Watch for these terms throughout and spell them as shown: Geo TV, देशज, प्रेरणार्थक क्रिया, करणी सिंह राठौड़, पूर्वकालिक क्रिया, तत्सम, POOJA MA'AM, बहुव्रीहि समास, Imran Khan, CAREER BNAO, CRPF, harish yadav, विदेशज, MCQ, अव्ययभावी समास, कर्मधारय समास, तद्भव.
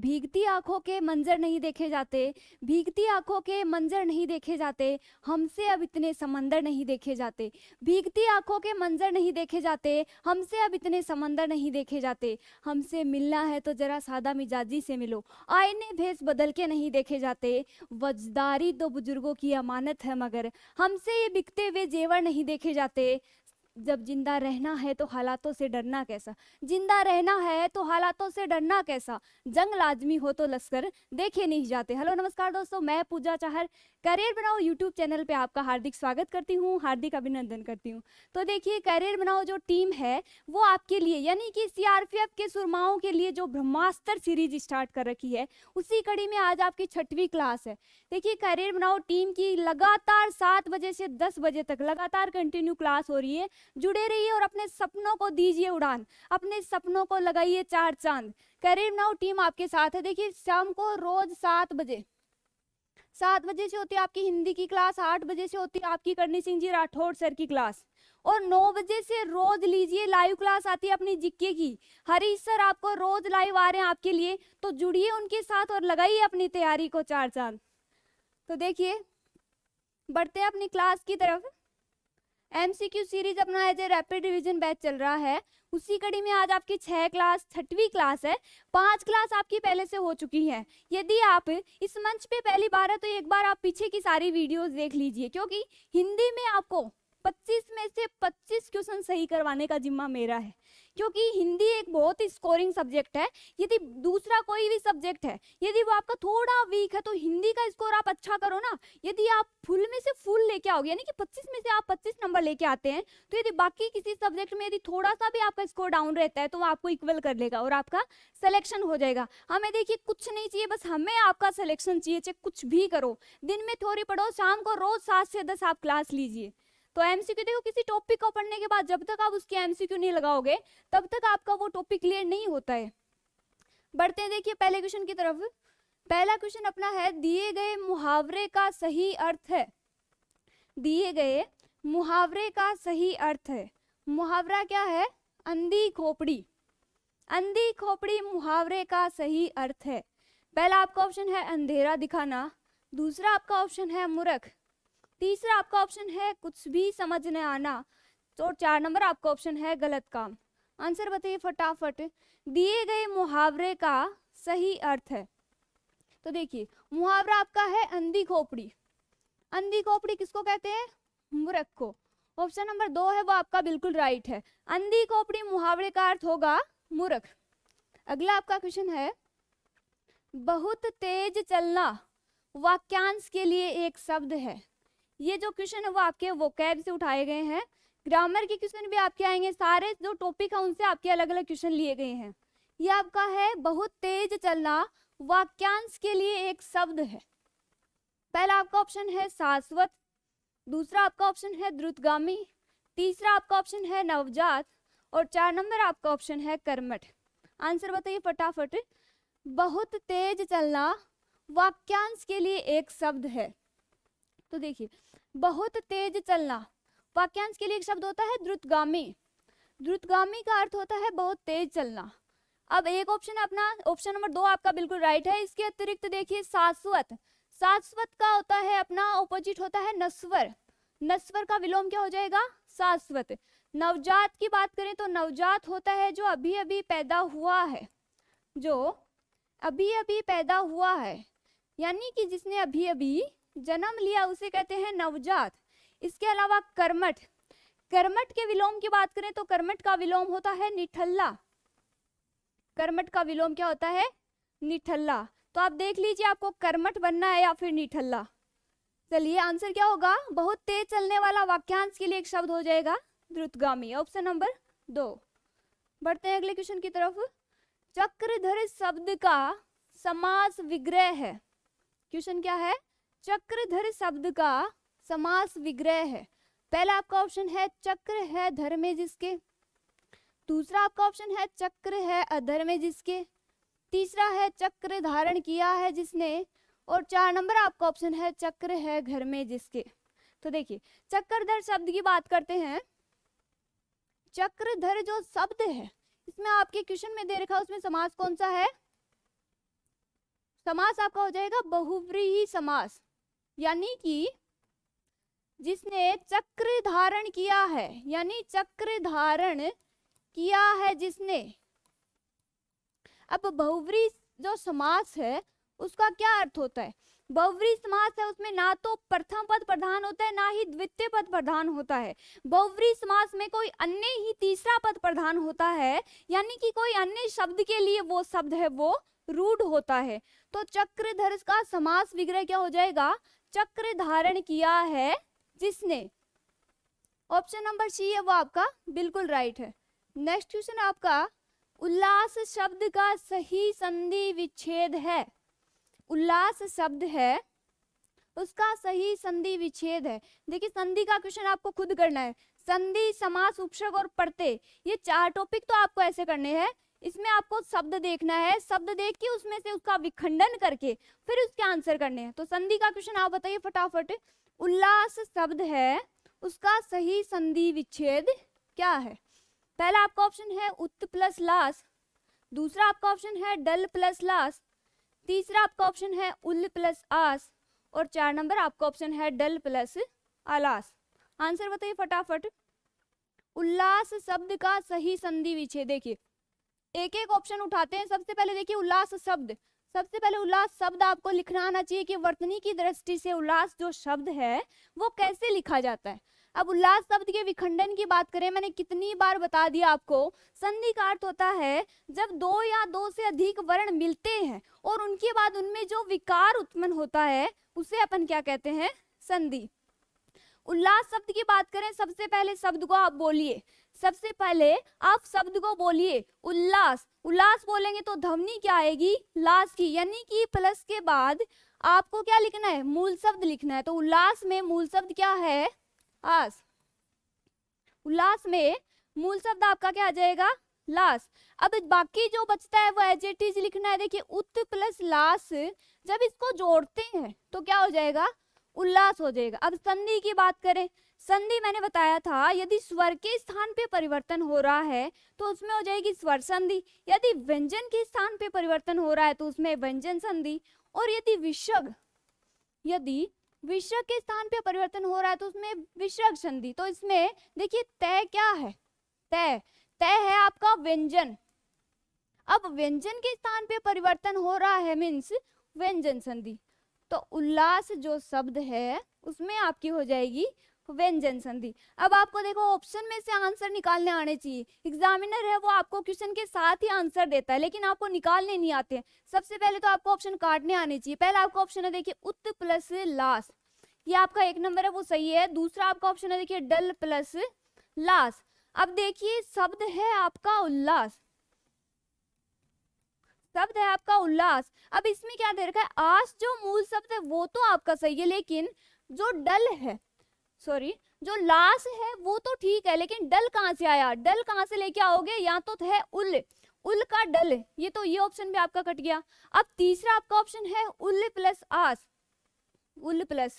भीगती आंखों के मंजर नहीं देखे जाते, भीगती आंखों के मंजर नहीं देखे जाते, हमसे अब इतने समंदर नहीं देखे जाते। भीगती आंखों के मंजर नहीं देखे जाते, हमसे अब इतने समंदर नहीं देखे जाते। हमसे मिलना है तो जरा सादा मिजाजी से मिलो, आईने भेष बदल के नहीं देखे जाते। वजदारी तो बुजुर्गों की अमानत है मगर हमसे ये बिकते हुए जेवर नहीं देखे जाते। जब जिंदा रहना है तो हालातों से डरना कैसा, जिंदा रहना है तो हालातों से डरना कैसा, जंग लाजमी हो तो लश्कर देखे नहीं जाते। हेलो नमस्कार दोस्तों, मैं पूजा चाहर करियर बनाओ यूट्यूब चैनल पे आपका हार्दिक स्वागत करती हूँ, हार्दिक अभिनंदन करती हूँ। तो देखिए, करियर बनाओ जो टीम है वो आपके लिए यानी कि CRPF के सुरमाओं के लिए जो ब्रह्मास्त्र सीरीज स्टार्ट कर रखी है, उसी कड़ी में आज आपकी 6वीं क्लास है। देखिए, करियर बनाओ टीम की लगातार 7 बजे से 10 बजे तक लगातार कंटिन्यू क्लास हो रही है। जुड़े रहिए और अपने सपनों को दीजिए उड़ान, अपने सपनों को लगाइए चार चांद। करियर बनाओ टीम आपके साथ है। देखिए, शाम को रोज 7 बजे, 7 बजे से होती है आपकी हिंदी की क्लास, 8 बजे से होती है आपकी करणी सिंह जी राठौड़ सर की क्लास, और 9 बजे से रोज लीजिए लाइव क्लास आती है अपनी जीके की। हरीश सर आपको रोज लाइव आ रहे हैं आपके लिए, तो जुड़िए उनके साथ और लगाइए अपनी तैयारी को चार चांद। तो देखिए, बढ़ते हैं अपनी क्लास की तरफ। MCQ सीरीज अपना as a rapid revision batch चल रहा है, उसी कड़ी में आज आपकी 6वीं क्लास है। 5 क्लास आपकी पहले से हो चुकी हैं। यदि आप इस मंच पे पहली बार है तो एक बार आप पीछे की सारी वीडियोस देख लीजिए, क्योंकि हिंदी में आपको 25 में से 25 क्वेश्चन सही करवाने का जिम्मा मेरा है, क्योंकि हिंदी एक बहुत ही स्कोरिंग सब्जेक्ट है। यदि दूसरा कोई भी सब्जेक्ट है, यदि वो आपका थोड़ा वीक है, तो हिंदी का स्कोर आप अच्छा करो ना। यदि आप फुल में से फुल लेके आओगे यानी कि 25 में से आप 25 नंबर लेके आते हैं, तो यदि बाकी किसी सब्जेक्ट में यदि थोड़ा सा भी आपका स्कोर डाउन रहता है तो वो आपको इक्वल कर लेगा और आपका सिलेक्शन हो जाएगा। हमें देखिए कुछ नहीं चाहिए, बस हमें आपका सिलेक्शन चाहिए, चाहे कुछ भी करो, दिन में थोड़ी पढ़ो, शाम को रोज 7 से 10 आप क्लास लीजिए। तो MCQ देखो, किसी टॉपिक को पढ़ने के बाद जब तक आप उसके MCQ नहीं लगाओगे तब तक आपका वो टॉपिक क्लियर नहीं होता है। बढ़ते हैं देखिए पहले क्वेश्चन की तरफ। पहला क्वेश्चन अपना है, दिए गए मुहावरे का सही अर्थ है। दिए गए मुहावरे का सही अर्थ है। मुहावरा क्या है? अंधी खोपड़ी। अंधी खोपड़ी मुहावरे का सही अर्थ है। पहला आपका ऑप्शन है अंधेरा दिखाना, दूसरा आपका ऑप्शन है मूर्ख, तीसरा आपका ऑप्शन है कुछ भी समझ न आना, तो 4 नंबर आपका ऑप्शन है गलत काम। आंसर बताइए फटाफट। दिए गए मुहावरे का सही अर्थ है। तो देखिए, मुहावरा आपका है अंधी खोपड़ी। अंधी खोपड़ी किसको कहते हैं? मूर्ख को। ऑप्शन नंबर 2 है वो आपका बिल्कुल राइट है। अंधी खोपड़ी मुहावरे का अर्थ होगा मूर्ख। अगला आपका क्वेश्चन है, बहुत तेज चलना वाक्यांश के लिए एक शब्द है। ये जो क्वेश्चन है वो आपके वोकैब से उठाए गए हैं, ग्रामर के क्वेश्चन भी आपके आएंगे, सारे जो टॉपिक है उनसे आपके अलग अलग क्वेश्चन लिए गए हैं। ये आपका है बहुत तेज चलना वाक्यांश के लिए एक शब्द है। पहला आपका ऑप्शन है शाश्वत, दूसरा आपका ऑप्शन है द्रुतगामी, तीसरा आपका ऑप्शन है नवजात, और 4 नंबर आपका ऑप्शन है कर्मठ। आंसर बताइए फटाफट। बहुत तेज चलना वाक्यांश के लिए एक शब्द है। तो देखिए, बहुत तेज चलना वाक्यांश के लिए एक शब्द होता है द्रुतगामी। द्रुतगामी का अर्थ होता है बहुत तेज चलना। अब एक ऑप्शन अपना ऑप्शन नंबर 2 आपका बिल्कुल राइट है। इसके अतिरिक्त देखिए, शाश्वत, शाश्वत का होता है अपना ऑपोजिट होता है नश्वर, नश्वर का विलोम क्या हो जाएगा? शाश्वत। नवजात की बात करें तो नवजात होता है जो अभी अभी पैदा हुआ है, जो अभी अभी पैदा हुआ है यानी कि जिसने अभी अभी जन्म लिया उसे कहते हैं नवजात। इसके अलावा कर्मठ, कर्मठ के विलोम की बात करें तो कर्मठ का विलोम होता है निठल्ला। कर्मठ का विलोम क्या होता है? निठल्ला। तो आप देख लीजिए आपको कर्मठ बनना है या फिर निठल्ला। चलिए, आंसर क्या होगा? बहुत तेज चलने वाला वाक्यांश के लिए एक शब्द हो जाएगा द्रुतगामी, ऑप्शन नंबर 2। बढ़ते हैं अगले क्वेश्चन की तरफ। चक्रधर शब्द का समास विग्रह है। क्वेश्चन क्या है? चक्रधर शब्द का समास विग्रह है। पहला आपका ऑप्शन है चक्र है धर में जिसके, दूसरा आपका ऑप्शन है चक्र है अधर में जिसके, तीसरा है चक्र धारण किया है जिसने, और 4 नंबर आपका ऑप्शन है चक्र है घर में जिसके। तो देखिए, चक्रधर शब्द की बात करते हैं। चक्रधर जो शब्द है इसमें आपके क्वेश्चन में दे रखा है उसमें समास कौन सा है? समास आपका हो जाएगा बहुव्रीहि समास, यानी कि जिसने चक्र धारण किया है, यानी चक्र धारण किया है जिसने। अब बहुव्रीहि जो समास है उसका क्या अर्थ होता है? बहुव्रीहि समास है उसमें ना तो प्रथम पद प्रधान होता है ना ही द्वितीय पद प्रधान होता है। बहुव्रीहि समास में कोई अन्य ही तीसरा पद प्रधान होता है, यानी कि कोई अन्य शब्द के लिए वो शब्द है वो रूढ़ होता है। तो चक्रधर का समास विग्रह क्या हो जाएगा? चक्र धारण किया है जिसने। ऑप्शन नंबर सी है वो आपका बिल्कुल राइट है। नेक्स्ट क्वेश्चन आपका उल्लास शब्द का सही संधि विच्छेद है। उल्लास शब्द है उसका सही संधि विच्छेद है। देखिए संधि का क्वेश्चन आपको खुद करना है। संधि, समास, उपसर्ग और प्रत्यय, ये चार टॉपिक तो आपको ऐसे करने हैं। इसमें आपको शब्द देखना है, शब्द देख के उसमें से उसका विखंडन करके फिर उसके आंसर करने हैं। तो संधि का क्वेश्चन आप बताइए फटाफट। उल्लास शब्द है उसका सही संधि विच्छेद क्या है? पहला आपका ऑप्शन है उत प्लस लास, दूसरा आपका ऑप्शन है डल प्लस लास, तीसरा आपका ऑप्शन है उल प्लस आस और चार नंबर आपका ऑप्शन है डल प्लस आलास। आंसर बताइए फटाफट। उल्लास शब्द का सही संधि विच्छेद। देखिए एक एक ऑप्शन उठाते हैं। सबसे पहले देखिए उल्लास शब्द, सबसे पहले उल्लास शब्द आपको लिखना आना चाहिए कि वर्तनी की दृष्टि से उल्लास जो शब्द है वो कैसे लिखा जाता है। अब उल्लास शब्द के विखंडन की बात करें, मैंने कितनी बार बता दिया आपको। संधि का अर्थ होता है जब दो या दो से अधिक वर्ण मिलते हैं और उनके बाद उनमें जो विकार उत्पन्न होता है उसे अपन क्या कहते हैं? संधि। उल्लास शब्द की बात करें, सबसे पहले शब्द को आप बोलिए, सबसे पहले आप शब्द को बोलिए उल्लास। उल्लास बोलेंगे तो ध्वनि क्या आएगी? लास की, यानी कि प्लस के बाद आपको क्या लिखना है? मूल शब्द लिखना है। तो उल्लास में मूल शब्द क्या है? आस। उल्लास में मूल शब्द आपका क्या आ जाएगा? लास। अब बाकी जो बचता है वो एडजेक्टिव लिखना है। देखिए उत प्लस लास जब इसको जोड़ते हैं तो क्या हो जाएगा? उल्लास हो जाएगा। अब संधि की बात करें, संधि मैंने बताया था यदि स्वर के स्थान पे परिवर्तन हो रहा है तो उसमें हो जाएगी स्वर संधि, यदि व्यंजन के स्थान पे परिवर्तन हो रहा है तो उसमें व्यंजन संधि, और यदि विसर्ग के स्थान पे परिवर्तन हो रहा है तो उसमें विसर्ग संधि। तो इसमें देखिए तय क्या है? तय, तय है आपका व्यंजन। अब व्यंजन के स्थान पे परिवर्तन हो रहा है मीन्स व्यंजन संधि। तो उल्लास जो शब्द है उसमें आपकी हो जाएगी व्यंजन संधि। अब आपको देखो ऑप्शन में से आंसर निकालने आने चाहिए। एग्जामिनर है वो आपको क्वेश्चन के साथ ही आंसर देता है लेकिन आपको निकालने नहीं आते हैं। सबसे पहले तो आपको ऑप्शन काटने आने चाहिए। पहला आपका ऑप्शन है देखिए उत प्लस लास, ये आपका एक नंबर है वो सही है। दूसरा आपका ऑप्शन है देखिए डल प्लस लास। अब देखिए शब्द है आपका उल्लास, शब्द है आपका उल्लास। अब इसमें क्या दे रखा है? आस जो मूल शब्द है वो तो आपका सही है, लेकिन जो डल है, सॉरी जो लास है वो तो ठीक है लेकिन डल कहाँ से आया? डल कहाँ से लेके आओगे? या तो है उल, उल का डल, ये तो ये ऑप्शन भी आपका कट गया। अब तीसरा आपका ऑप्शन है उल प्लस आस, उल प्लस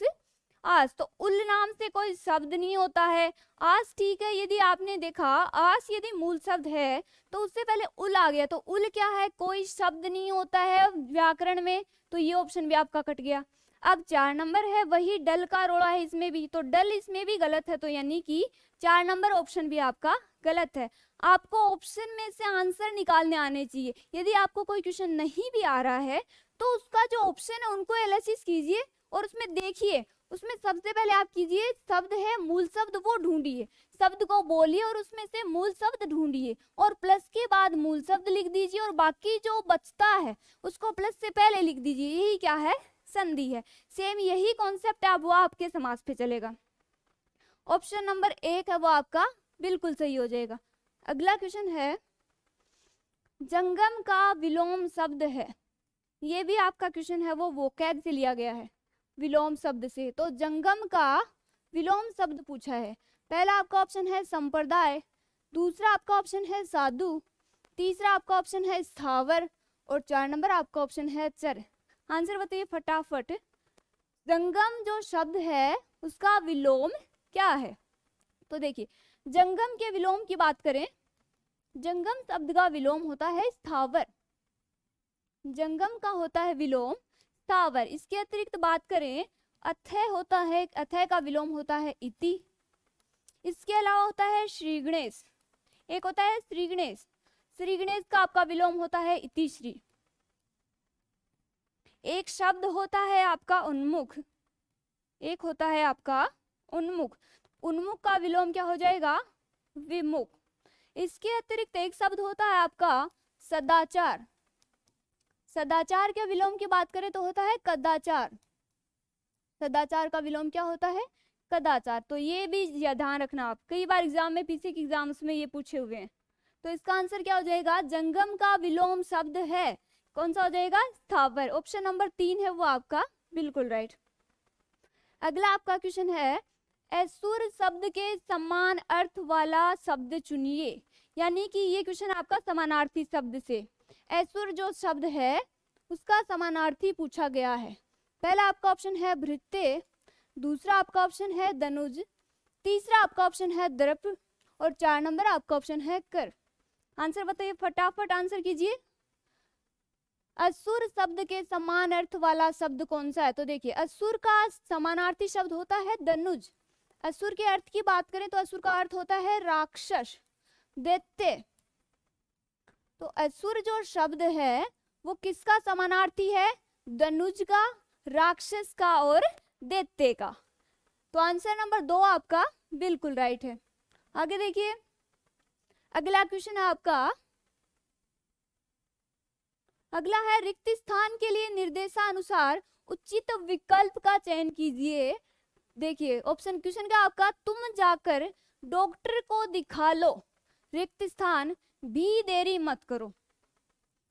आस। तो उल नाम से कोई शब्द नहीं होता है। आस ठीक है, यदि आपने देखा आस यदि मूल शब्द है तो उससे पहले उल आ गया, तो उल क्या है? कोई शब्द नहीं होता है व्याकरण में, तो ये ऑप्शन भी आपका कट गया। अब चार नंबर है वही डल का रोड़ा है इसमें भी, तो डल इसमें भी गलत है। तो यानी कि चार नंबर ऑप्शन भी आपका गलत है। आपको ऑप्शन में से आंसर निकालने आने चाहिए। यदि आपको कोई क्वेश्चन नहीं भी आ रहा है तो उसका जो ऑप्शन है उनको एनालिसिस कीजिए और उसमें देखिए। उसमें सबसे पहले आप कीजिए शब्द है मूल शब्द वो ढूंढिए, शब्द को बोलिए और उसमें से मूल शब्द ढूंढिए और प्लस के बाद मूल शब्द लिख दीजिए और बाकी जो बचता है उसको प्लस से पहले लिख दीजिए। यही क्या है? संधि है। सेम यही कॉन्सेप्ट है, वो आपके समास पे चलेगा। ऑप्शन नंबर एक है वो आपका बिल्कुल सही हो जाएगा। अगला क्वेश्चन है जंगम का विलोम शब्द है। ये भी आपका क्वेश्चन है वो वोकैब से लिया गया है, विलोम शब्द से। तो जंगम का विलोम शब्द पूछा है। पहला आपका ऑप्शन है संप्रदाय, दूसरा आपका ऑप्शन है साधु, तीसरा आपका ऑप्शन है स्थावर और चार नंबर आपका ऑप्शन है चर। आंसर बताइए फटाफट। जंगम जो शब्द है उसका विलोम क्या है? तो देखिए जंगम के विलोम की बात करें, जंगम शब्द का विलोम होता है स्थावर। जंगम का होता है विलोम स्थावर। इसके अतिरिक्त बात करें अथय होता है, अथय का विलोम होता है इति। इसके अलावा होता है श्री गणेश, एक होता है श्री गणेश, श्री गणेश का आपका विलोम होता है इति श्री। एक शब्द होता है आपका उन्मुख, एक होता है आपका उन्मुख, उन्मुख का विलोम क्या हो जाएगा विमुख। इसके अतिरिक्त एक शब्द होता है आपका सदाचार, सदाचार के विलोम की बात करें तो होता है कदाचार, सदाचार का विलोम क्या होता है कदाचार। तो ये भी ध्यान रखना आप, कई बार एग्जाम में पीछे के एग्जाम्स में ये पूछे हुए हैं। तो इसका आंसर क्या हो जाएगा, जंगम का विलोम शब्द है कौन सा हो जाएगा स्थावर। ऑप्शन नंबर 3 है वो आपका बिल्कुल राइट। अगला आपका क्वेश्चन है असुर शब्द के समान अर्थ वाला शब्द चुनिए, यानी कि ये क्वेश्चन आपका समानार्थी शब्द से, असुर जो शब्द है उसका समानार्थी पूछा गया है। पहला आपका ऑप्शन है भृत्य, दूसरा आपका ऑप्शन है धनुज, तीसरा आपका ऑप्शन है दर्प और 4 नंबर आपका ऑप्शन है कर। आंसर बताइए, फटाफट आंसर कीजिए। असुर शब्द के समान अर्थ वाला शब्द कौन सा है, तो देखिए असुर का समानार्थी शब्द होता है धनुज। असुर के अर्थ की बात करें तो असुर का अर्थ होता है राक्षस, दैत्य। तो असुर जो शब्द है वो किसका समानार्थी है, धनुज का, राक्षस का और दैत्य का। तो आंसर नंबर 2 आपका बिल्कुल राइट है। आगे देखिए अगला क्वेश्चन है आपका, अगला है रिक्त स्थान के लिए निर्देशानुसार उचित विकल्प का चयन कीजिए। देखिए ऑप्शन क्वेश्चन का आपका तुम जाकर डॉक्टर को दिखा लो, रिक्त स्थान, भी देरी मत करो।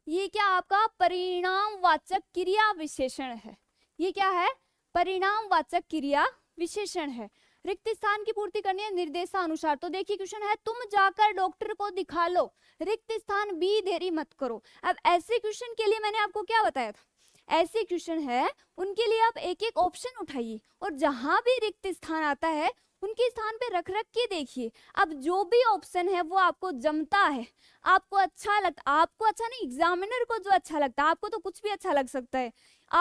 ये क्या आपका परिणामवाचक क्रिया विशेषण है, ये क्या है परिणामवाचक क्रिया विशेषण है। रिक्त स्थान की पूर्ति करनी है निर्देशानुसार। तो देखिए क्वेश्चन है तुम जाकर डॉक्टर को दिखा लो, रिक्त स्थान, भी देरी मत करो। अब ऐसे क्वेश्चन के लिए मैंने आपको क्या बताया था, ऐसे क्वेश्चन है उनके लिए आप एक एक ऑप्शन उठाइए और जहां भी रिक्त स्थान आता है उनके स्थान पे रख रख के देखिए। अब जो भी ऑप्शन है वो आपको जमता है, आपको अच्छा लगता, आपको अच्छा नहीं एग्जामिनर को जो अच्छा लगता है, आपको तो कुछ भी अच्छा लग सकता है,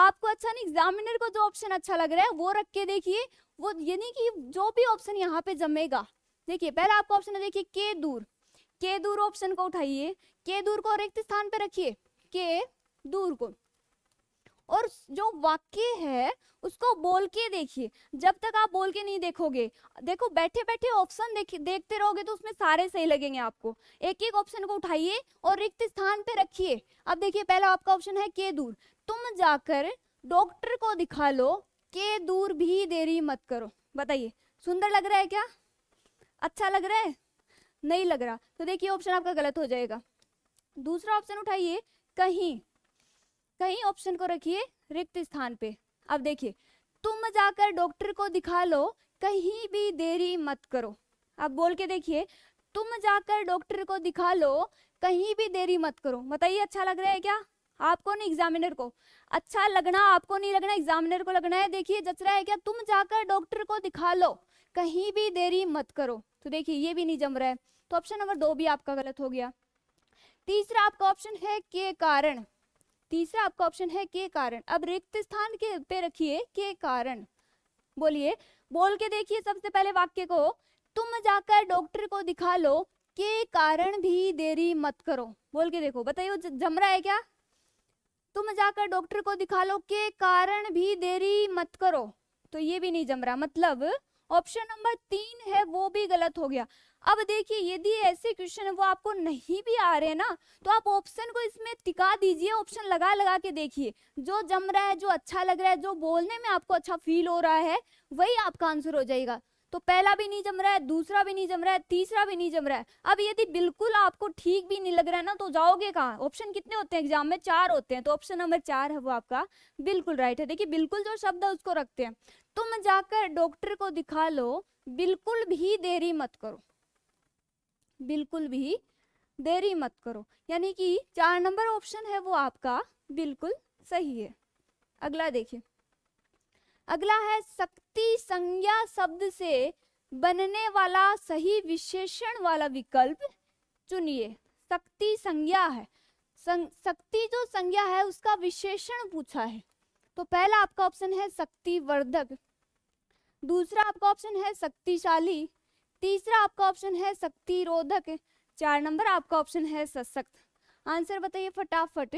आपको अच्छा नहीं एग्जामिनर को जो ऑप्शन अच्छा लग रहा है वो रख के देखिए। वो यानी कि जो भी ऑप्शन यहाँ पे जमेगा, देखिए पहला आपका ऑप्शन है देखिए के दूर, के दूर ऑप्शन को उठाइए, के दूर को रिक्त स्थान पे रखिए, के दूर को, और जो वाक्य है उसको बोल के देखिए। जब तक आप बोल के नहीं देखोगे, देखो बैठे बैठे ऑप्शन देखते रहोगे तो उसमें सारे सही लगेंगे आपको। एक एक ऑप्शन को उठाइए और रिक्त स्थान पे रखिए। अब देखिए पहला आपका ऑप्शन है के दूर, तुम जाकर डॉक्टर को दिखा लो, के दूर, भी देरी मत करो। बताइए सुंदर लग रहा है क्या, अच्छा लग रहा है, नहीं लग रहा, तो देखिए ऑप्शन आपका गलत हो जाएगा। दूसरा ऑप्शन उठाइए कहीं, कहीं ऑप्शन को रखिए रिक्त स्थान पे। अब देखिए तुम जाकर डॉक्टर को दिखा लो, कहीं, भी देरी मत करो। अब बोल के देखिए तुम जाकर डॉक्टर को दिखा लो, कहीं, भी देरी मत करो। बताइए अच्छा लग रहा है क्या आपको, नहीं एग्जामिनर को, अच्छा लगना आपको नहीं लगना, एग्जामिनर को लगना है। देखिए जच रहा है क्या, तुम जाकर डॉक्टर को दिखा लो, कहीं, भी देरी मत करो। तो देखिए ये भी नहीं जम रहा है, तो ऑप्शन नंबर 2 भी आपका गलत हो गया। तीसरा आपका ऑप्शन है के कारण, तीसरा आपका ऑप्शन है के कारण। अब रिक्त स्थान के पे रखिए के कारण, बोलिए बोल के देखिए सबसे पहले वाक्य को, तुम जाकर डॉक्टर को दिखा लो, के कारण, भी देरी मत करो। बोल के देखो, बताइए जम रहा है क्या, तुम जाकर डॉक्टर को दिखा लो, के कारण, भी देरी मत करो। तो ये भी नहीं जम रहा, मतलब ऑप्शन नंबर 3 है वो भी गलत हो गया। अब देखिए यदि ऐसे क्वेश्चन वो आपको नहीं भी आ रहे ना, तो आप ऑप्शन को इसमें टिका दीजिए, ऑप्शन लगा लगा के देखिए, जो जम रहा है, जो अच्छा लग रहा है, जो बोलने में आपको अच्छा फील हो रहा है, वही आपका आंसर हो जाएगा। तो पहला भी नहीं जम रहा है, दूसरा भी नहीं जम रहा है, तीसरा भी नहीं जम रहा है। अब यदि बिल्कुल आपको ठीक भी नहीं लग रहा है ना, तो जाओगे कहाँ, ऑप्शन कितने होते हैं एग्जाम में, 4 होते हैं। तो ऑप्शन नंबर 4 है वो आपका बिल्कुल राइट है। देखिए बिल्कुल जो शब्द है उसको रखते हैं, तुम जाकर डॉक्टर को दिखा लो, बिल्कुल भी देरी मत करो, बिल्कुल भी देरी मत करो, यानी कि 4 नंबर ऑप्शन है वो आपका बिल्कुल सही है। अगला देखिए, अगला है शक्ति संज्ञा शब्द से बनने वाला सही विशेषण वाला विकल्प चुनिए। शक्ति संज्ञा है, शक्ति जो संज्ञा है उसका विशेषण पूछा है। तो पहला आपका ऑप्शन है शक्तिवर्धक, दूसरा आपका ऑप्शन है शक्तिशाली, तीसरा आपका ऑप्शन है शक्तिरोधक, 4 नंबर आपका ऑप्शन है सशक्त। आंसर बताइए फटाफट।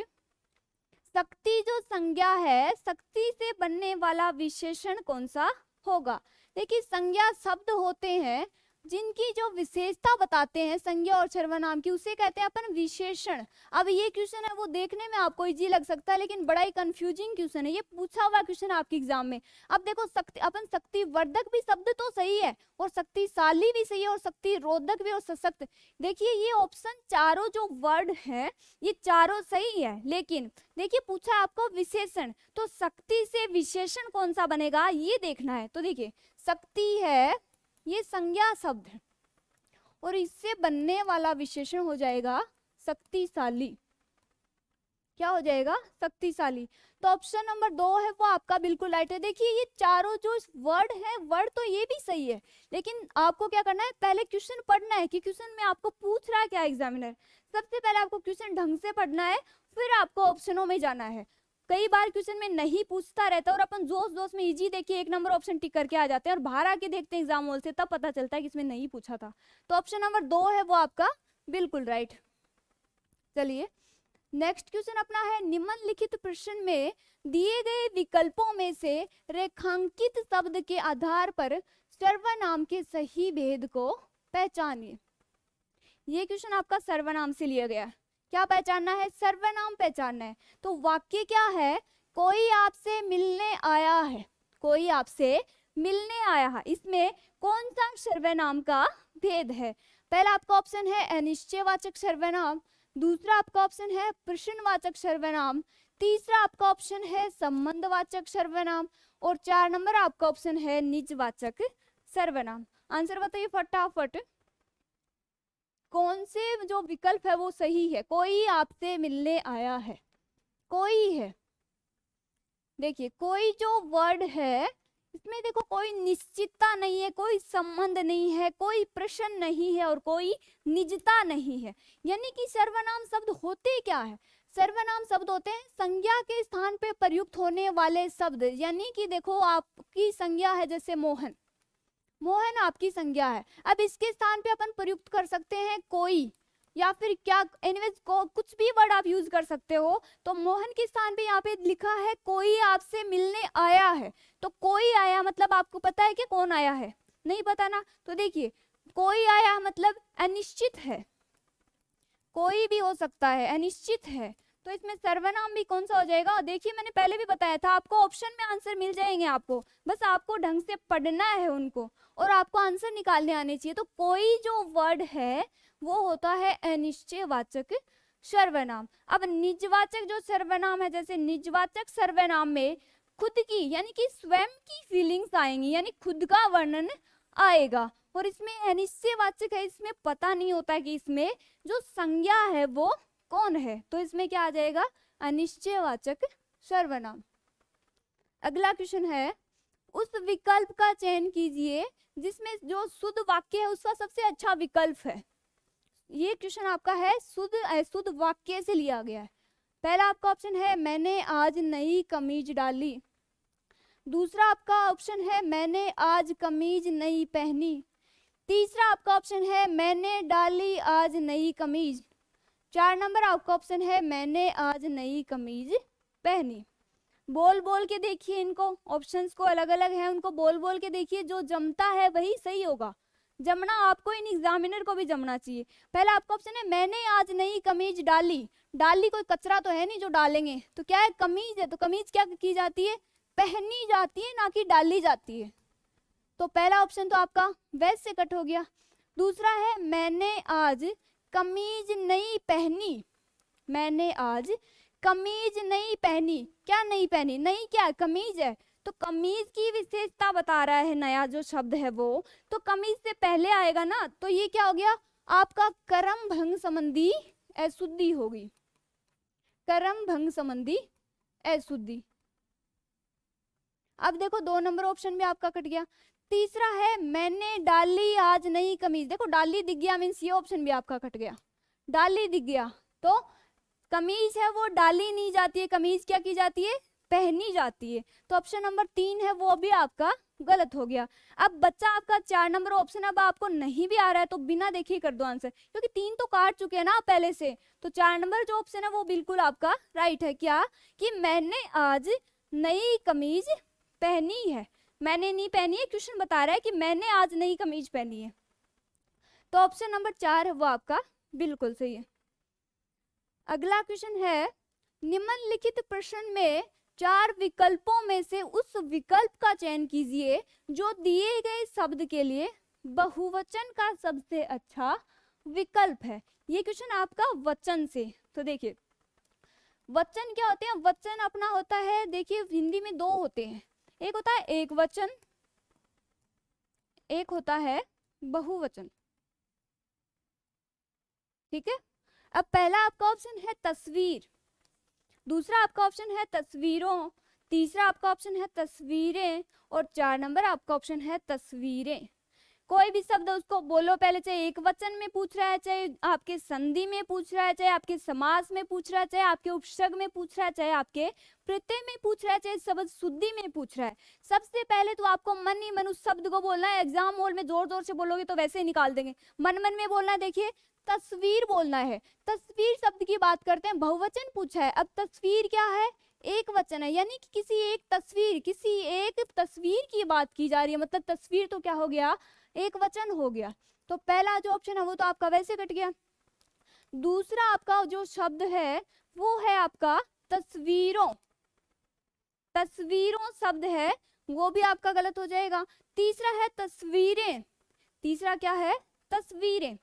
शक्ति जो संज्ञा है, शक्ति से बनने वाला विशेषण कौन सा होगा? देखिए संज्ञा शब्द होते हैं जिनकी जो विशेषता बताते हैं संज्ञा और सर्वनाम की, उसे कहते हैं अपन विशेषण। अब ये क्वेश्चन है वो देखने में आपको इजी लग सकता है लेकिन बड़ा ही कंफ्यूजिंग क्वेश्चन है, ये पूछा हुआ क्वेश्चन आपके एग्जाम में। अब देखो शक्ति, अपन शक्तिवर्धक भी शब्द तो सही है और शक्तिशाली भी सही है और शक्ति रोधक भी और सशक्त। देखिए ये ऑप्शन चारों जो वर्ड है ये चारों सही है, लेकिन देखिए पूछा आपको विशेषण, तो शक्ति से विशेषण कौन सा बनेगा ये देखना है। तो देखिए शक्ति है, ये संज्ञा शब्द है और इससे बनने वाला विशेषण हो जाएगा शक्तिशाली। क्या हो जाएगा? शक्तिशाली। तो ऑप्शन नंबर 2 है वो आपका बिल्कुल राइट है। देखिए ये चारों जो वर्ड है, वर्ड तो ये भी सही है लेकिन आपको क्या करना है, पहले क्वेश्चन पढ़ना है कि क्वेश्चन में आपको पूछ रहा है क्या एग्जामिनर। सबसे पहले आपको क्वेश्चन ढंग से पढ़ना है, फिर आपको ऑप्शनों में जाना है। कई बार क्वेश्चन में नहीं पूछता रहता और अपन जोश में इजी देखिए 1 नंबर ऑप्शन टिक करके आ जाते हैं और बाहर आके देखते हैं एग्जाम हॉल से, तब पता चलता है कि इसमें नहीं पूछा था। तो ऑप्शन नंबर 2 है वो आपका बिल्कुल राइट। चलिए नेक्स्ट क्वेश्चन अपना है, निम्नलिखित प्रश्न में दिए गए विकल्पों में से रेखांकित शब्द के आधार पर सर्वनाम के सही भेद को पहचानिए। ये क्वेश्चन आपका सर्वनाम से लिया गया है। क्या पहचानना है? सर्वनाम पहचानना है। तो वाक्य क्या है? कोई आपसे मिलने आया है, कोई आपसे मिलने आया है, इसमें कौन सा सर्वनाम का भेद है? पहला आपका ऑप्शन है अनिश्चयवाचक सर्वनाम, दूसरा आपका ऑप्शन है प्रश्नवाचक सर्वनाम, तीसरा आपका ऑप्शन है संबंधवाचक सर्वनाम और 4 नंबर आपका ऑप्शन है निजवाचक सर्वनाम। आंसर बताइए फटाफट, कौन से जो विकल्प है वो सही है? कोई आपसे मिलने आया है, कोई है। देखिए कोई जो वर्ड है इसमें देखो कोई निश्चितता नहीं है, कोई संबंध नहीं है, कोई प्रश्न नहीं है और कोई निजता नहीं है। यानी कि सर्वनाम शब्द होते क्या है? सर्वनाम शब्द होते हैं संज्ञा के स्थान पे प्रयुक्त होने वाले शब्द। यानी कि देखो आपकी संज्ञा है जैसे मोहन, मोहन आपकी संज्ञा है, अब इसके स्थान पे अपन प्रयुक्त कर सकते हैं कोई या फिर क्या, एनीवेज को कुछ भी वर्ड आप यूज कर सकते हो। तो मोहन के स्थान पे यहाँ पे लिखा है कोई आपसे मिलने आया है, तो कोई आया मतलब आपको पता है कि कौन आया है? नहीं पता ना। तो देखिए कोई आया मतलब अनिश्चित है, कोई भी हो सकता है, अनिश्चित है, तो इसमें सर्वनाम भी कौन सा हो जाएगा? देखिए मैंने पहले भी बताया था आपको ऑप्शन में आंसर मिल जाएंगे, आपको बस आपको ढंग से पढ़ना है उनको और आपको आंसर निकालने आने चाहिए। तो कोई जो वर्ड है वो होता है अनिश्चयवाचक सर्वनाम। अब निजवाचक जो सर्वनाम है, जैसे निजवाचक सर्वनाम में खुद की यानी कि स्वयं की फीलिंग्स आएंगी, यानी खुद का वर्णन आएगा। और इसमें अनिश्चयवाचक है, इसमें पता नहीं होता कि इसमें जो संज्ञा है वो कौन है, तो इसमें क्या आ जाएगा? अनिश्चयवाचक सर्वनाम। अगला क्वेश्चन है, उस विकल्प का चयन कीजिए जिसमें जो शुद्ध वाक्य है उसका सबसे अच्छा विकल्प है। ये क्वेश्चन आपका है शुद्ध वाक्य से लिया गया है। पहला आपका ऑप्शन है मैंने आज नई कमीज डाली, दूसरा आपका ऑप्शन है मैंने आज कमीज नई पहनी, तीसरा आपका ऑप्शन है मैंने डाली आज नई कमीज, 4 नंबर आपका ऑप्शन है मैंने आज नई कमीज पहनी। बोल बोल के देखिए इनको, ऑप्शंस को अलग अलग है उनको बोल बोल के देखिए, जो जमता है वही सही होगा। जमना आपको, इन एग्जामिनर को भी जमना चाहिए। पहला आपका ऑप्शन है मैंने आज नई कमीज डाली, डाली कोई कचरा तो है नहीं जो डालेंगे, तो क्या है? कमीज है, तो कमीज क्या की जाती है? पहनी जाती है, ना कि डाली जाती है। तो पहला ऑप्शन तो आपका वैसे कट हो गया। दूसरा है मैंने आज कमीज नहीं पहनी, मैंने आज कमीज नहीं पहनी, क्या नहीं पहनी? नहीं, क्या कमीज है, तो कमीज की विशेषता बता रहा है नया जो शब्द है वो, तो कमीज से पहले आएगा ना। तो ये क्या हो गया आपका? कर्म भंग संबंधी अशुद्धि होगी, कर्म भंग संबंधी अशुद्धि। अब देखो 2 नंबर ऑप्शन भी आपका कट गया। तीसरा है मैंने डाली आज नई कमीज, देखो डाली दिख गया मीन्स ये ऑप्शन भी आपका कट गया, डाली दिख गया। तो कमीज है वो डाली नहीं जाती है, कमीज क्या की जाती है, पहनी जाती है। तो ऑप्शन नंबर 3 है वो भी आपका गलत हो गया। अब बच्चा आपका 4 नंबर ऑप्शन अब आपको नहीं भी आ रहा है तो बिना देखे कर दो आंसर, क्योंकि 3 तो काट चुके हैं ना पहले से। तो 4 नंबर जो ऑप्शन है वो बिल्कुल आपका राइट है। क्या कि मैंने आज नई कमीज पहनी है, मैंने नहीं पहनी है, क्वेश्चन बता रहा है कि मैंने आज नई कमीज पहनी है। तो ऑप्शन नंबर 4 है वो आपका बिल्कुल सही है। अगला क्वेश्चन है, निम्नलिखित प्रश्न में 4 विकल्पों में से उस विकल्प का चयन कीजिए जो दिए गए शब्द के लिए बहुवचन का सबसे अच्छा विकल्प है। ये क्वेश्चन आपका वचन से। तो देखिए वचन क्या होते हैं, वचन अपना होता है, देखिए हिंदी में 2 होते हैं, एक होता है एक वचन, एक होता है बहुवचन। ठीक है, अब पहला आपका ऑप्शन है तस्वीर, दूसरा आपका ऑप्शन है तस्वीरों, तीसरा आपका ऑप्शन है तस्वीरें और 4 नंबर आपका ऑप्शन है तस्वीरें। कोई भी शब्द उसको बोलो पहले, चाहे एक वचन में पूछ रहा है, चाहे आपके संधि में पूछ रहा है, चाहे आपके समास में पूछ रहा है, चाहे आपके उपसर्ग में पूछ रहा है, चाहे आपके प्रत्यय में पूछ रहा है, चाहे शब्द शुद्धि में पूछ रहा है। सबसे पहले तो आपको मन ही मन उस शब्द को बोलना है। एग्जाम हॉल में जोर जोर से बोलोगे तो वैसे ही निकाल देंगे, मन मन में बोलना है। देखिए तस्वीर बोलना है, तस्वीर शब्द की बात करते हैं, बहुवचन पूछा है। अब तस्वीर क्या है, एक वचन है, यानी कि किसी एक तस्वीर की बात की जा रही है, मतलब तस्वीर तो क्या हो गया, एक वचन हो गया। तो पहला जो ऑप्शन है वो तो आपका वैसे कट गया। दूसरा आपका जो शब्द है वो है आपका तस्वीरों, तस्वीरों शब्द है वो भी आपका गलत हो जाएगा। तीसरा है तस्वीरें, तीसरा क्या है, तस्वीरें।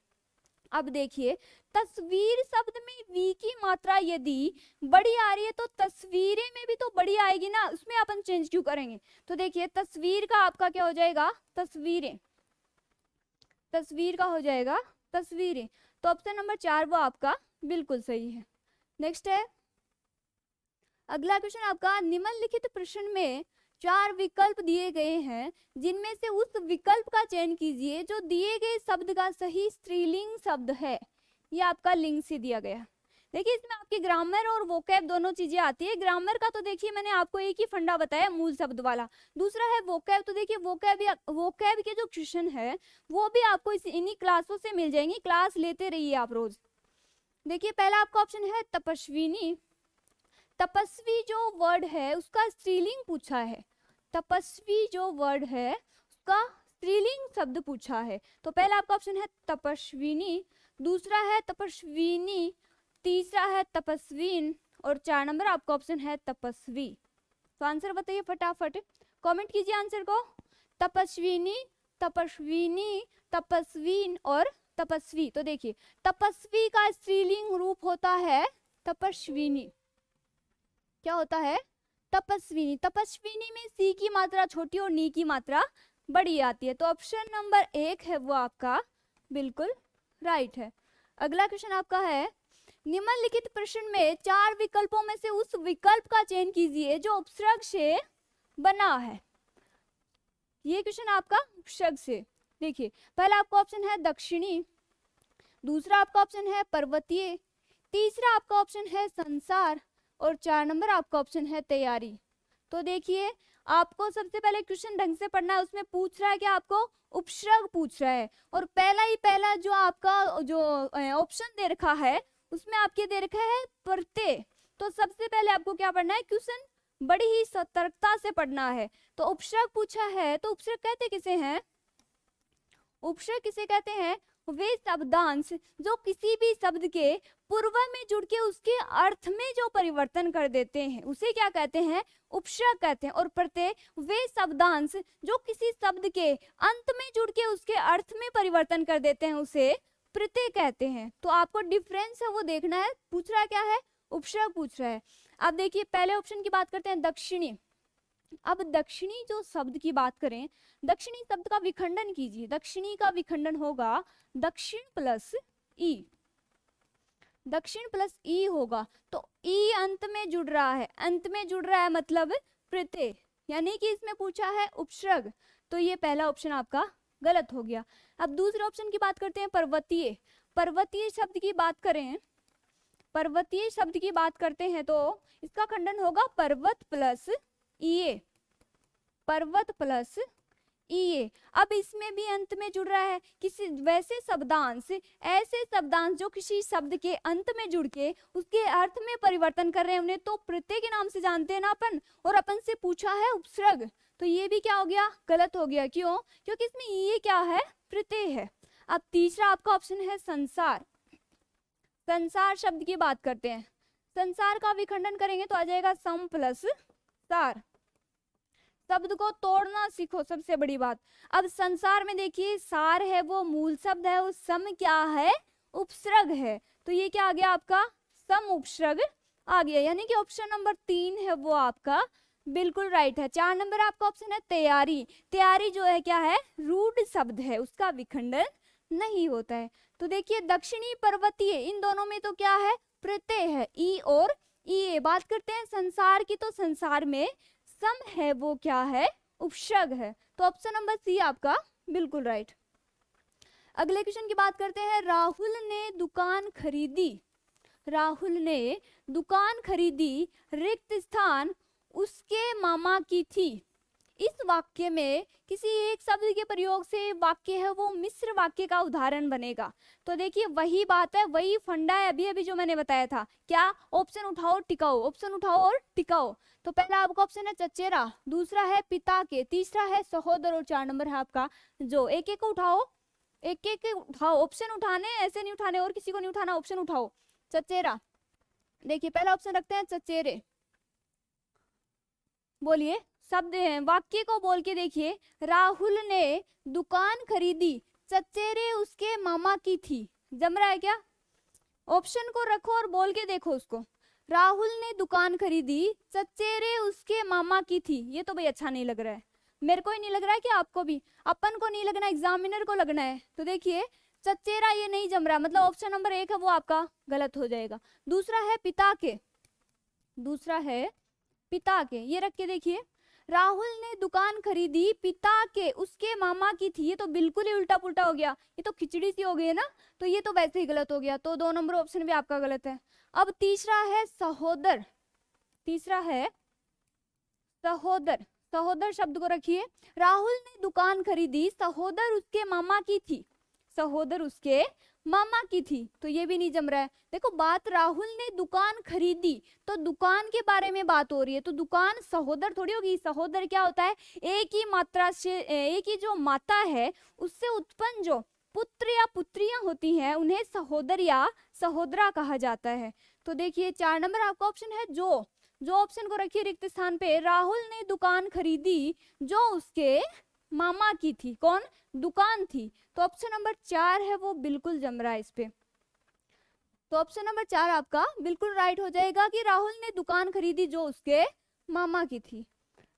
अब देखिए तस्वीर शब्द में वी की मात्रा यदि बड़ी आ रही है तो तस्वीरें में भी तो बड़ी आएगी ना, उसमें अपन चेंज क्यों करेंगे। तो देखिए तस्वीर का आपका क्या हो जाएगा, तस्वीरें, तस्वीर का हो जाएगा तस्वीरें। तो ऑप्शन नंबर 4 वो आपका बिल्कुल सही है। नेक्स्ट है अगला क्वेश्चन आपका, निम्नलिखित प्रश्न में 4 विकल्प दिए गए हैं जिनमें से उस विकल्प का चयन कीजिए जो दिए गए शब्द का सही स्त्रीलिंग शब्द है। ये आपका लिंग से दिया गया। देखिए इसमें आपकी ग्रामर और वोकैब दोनों चीजें आती है। ग्रामर का तो देखिए मैंने आपको एक ही फंडा बताया, मूल शब्द वाला, दूसरा है वोकैब। तो देखिए वोकैब के जो क्वेश्चन है वो भी आपको इन्हीं क्लासों से मिल जाएंगे, क्लास लेते रहिए आप रोज। देखिए पहला आपका ऑप्शन है तपस्विनी, तपस्वी जो वर्ड है उसका स्त्रीलिंग पूछा है, तपस्वी जो वर्ड है उसका स्त्रीलिंग शब्द पूछा है। तो पहला आपका ऑप्शन है तपस्विनी, दूसरा है तपस्विनी, तीसरा है तपस्वीन और 4 नंबर आपका ऑप्शन है तपस्वी। तो आंसर बताइए फटाफट, कमेंट कीजिए आंसर को। तपस्विनी, तपस्विनी, तपस्वीन और तपस्वी। तो देखिए तपस्वी का स्त्रीलिंग रूप होता है तपस्विनी, क्या होता है, तपस्विनी। तपस्विनी में सी की मात्रा छोटी और नी की मात्रा बड़ी आती है। तो ऑप्शन नंबर 1 है वो आपका बिल्कुल राइट है। अगला क्वेश्चन आपका है, निम्नलिखित प्रश्न में 4 विकल्पों में से उस विकल्प का चयन कीजिए जो उपसर्ग से बना है। ये क्वेश्चन आपका उपसर्ग से। देखिए पहला आपका ऑप्शन है दक्षिणी, दूसरा आपका ऑप्शन है पर्वतीय, तीसरा आपका ऑप्शन है संसार और 4 नंबर आपका ऑप्शन है तैयारी। तो देखिए आपको सबसे पहले क्वेश्चन ढंग से पढ़ना है, उसमें पूछ रहा है कि आपको उपसर्ग पूछ रहा है और पहला जो आपका जो ऑप्शन दे रखा है उसमें आपके दे रखा है प्रत्यय। तो सबसे पहले आपको क्या पढ़ना है, क्वेश्चन बड़ी ही सतर्कता से पढ़ना है। तो उपसर्ग पूछा है तो उपसर्ग कहते किसे हैं, उपसर्ग किसे कहते हैं, वे शब्दांश जो किसी भी शब्द के पूर्व में जुड़ के उसके अर्थ में जो परिवर्तन कर देते हैं उसे क्या कहते हैं, उपसर्ग कहते हैं। और प्रत्यय वे शब्दांश जो किसी शब्द के अंत में जुड़ के उसके अर्थ में परिवर्तन कर देते हैं उसे प्रत्यय कहते हैं। तो आपको डिफरेंस है वो देखना है, पूछ रहा क्या है, उपसर्ग पूछ रहा है। अब देखिए पहले ऑप्शन की बात करते हैं दक्षिणी। अब दक्षिणी जो शब्द की बात करें, दक्षिणी शब्द का विखंडन कीजिए, दक्षिणी का विखंडन होगा दक्षिण प्लस ई, दक्षिण प्लस ई होगा। तो ई अंत में जुड़ रहा है, अंत में जुड़ रहा है मतलब प्रत्यय, यानी कि इसमें पूछा है उपसर्ग। तो ये पहला ऑप्शन आपका गलत हो गया। अब दूसरे ऑप्शन की बात करते हैं पर्वतीय। पर्वतीय शब्द की बात करें, पर्वतीय शब्द की बात करते हैं तो इसका खंडन होगा पर्वत प्लस ईए, पर्वत प्लस ईए। अब इसमें भी अंत में जुड़ रहा है किसी वैसे शब्दांश, ऐसे शब्दांश जो किसी शब्द के अंत में जुड़ के उसके अर्थ में परिवर्तन कर रहे हैं, उन्हें तो प्रत्यय के नाम से जानते हैं ना अपन। और अपन से पूछा है उपसर्ग, तो ये भी क्या हो गया, गलत हो गया। क्यों? क्योंकि इसमें ईए क्या है, प्रत्यय है। अब तीसरा आपका ऑप्शन है संसार। संसार शब्द की बात करते हैं, संसार का विखंडन करेंगे तो आ जाएगा सम प्लस सार। शब्द को तोड़ना सीखो, सबसे बड़ी बात। अब संसार में देखिए सार है वो मूल शब्द है, वो सम क्या है, उपसर्ग है। तो ये क्या आ गया आपका, सम उपसर्ग आ गया, यानी कि ऑप्शन नंबर 3 है वो आपका बिल्कुल राइट है। 4 नंबर आपका ऑप्शन है तैयारी। तैयारी जो है क्या है, रूढ़ शब्द है, उसका विखंडन नहीं होता है। तो देखिए दक्षिणी पर्वतीय, इन दोनों में तो क्या है, प्रत्यय है, ई और ईए। बात करते हैं संसार की, तो संसार में सम है वो क्या है, उपसर्ग है। तो ऑप्शन नंबर सी आपका बिल्कुल राइट। अगले क्वेश्चन की बात करते हैं, राहुल ने दुकान खरीदी। राहुल ने दुकान खरीदी, रिक्त स्थान उसके मामा की थी। इस वाक्य में किसी एक शब्द के प्रयोग से वाक्य है वो मिश्र वाक्य का उदाहरण बनेगा। तो देखिए वही बात है, वही फंडा है अभी अभी जो मैंने बताया था। क्या? ऑप्शन उठाओ टिकाओ, ऑप्शन उठाओ और टिकाओ। तो पहला आपका ऑप्शन है चचेरा, दूसरा है पिता के, तीसरा है सहोदर, और 4 नंबर है आपका जो। एक एक उठाओ, एक एक उठाओ, ऑप्शन उठाने, ऐसे नहीं उठाने और किसी को नहीं उठाना, ऑप्शन उठाओ। चचेरा, देखिए पहला ऑप्शन रखते हैं चचेरे। बोलिए शब्द है, वाक्य को बोल के देखिए, राहुल ने दुकान खरीदी, चचेरे उसके मामा की थी। जम रहा है क्या? ऑप्शन को रखो और बोल के देखो उसको। राहुल ने दुकान खरीदी, चचेरे उसके मामा की थी। ये तो भाई अच्छा नहीं लग रहा है, मेरे को ही नहीं लग रहा है कि आपको भी, अपन को नहीं लगना, एग्जामिनर को लगना है। तो देखिए चचेरा ये नहीं जम रहा, मतलब ऑप्शन नंबर 1 है वो आपका गलत हो जाएगा। दूसरा है पिता के, दूसरा है पिता के, ये रख के देखिए, राहुल ने दुकान खरीदी पिता के उसके मामा की थी। ये तो बिल्कुल ही उल्टा पुल्टा हो गया, ये तो खिचड़ी सी हो गई है ना, तो ये तो वैसे ही गलत हो गया। तो 2 नंबर ऑप्शन भी आपका गलत है। अब तीसरा है सहोदर, तीसरा है सहोदर। सहोदर शब्द को रखिए, राहुल ने दुकान खरीदी, सहोदर उसके मामा की थी, सहोदर उसके मामा की थी। तो ये भी नहीं जम रहा है। देखो बात, राहुल ने दुकान खरीदी तो दुकान के बारे में बात हो रही है, तो दुकान सहोदर थोड़ी होगी। सहोदर क्या होता है, एक ही मात्रा से, एक ही जो माता है उससे उत्पन्न जो पुत्र या पुत्रियां होती हैं उन्हें सहोदर या सहोदरा कहा जाता है। तो देखिए 4 नंबर आपका ऑप्शन है जो। जो ऑप्शन को रखिए रिक्त स्थान पे, राहुल ने दुकान खरीदी जो उसके मामा की थी। कौन? दुकान थी। तो ऑप्शन नंबर 4 है वो बिल्कुल जम रहा है इस पे। तो ऑप्शन नंबर 4 आपका बिल्कुल राइट हो जाएगा कि राहुल ने दुकान खरीदी जो उसके मामा की थी।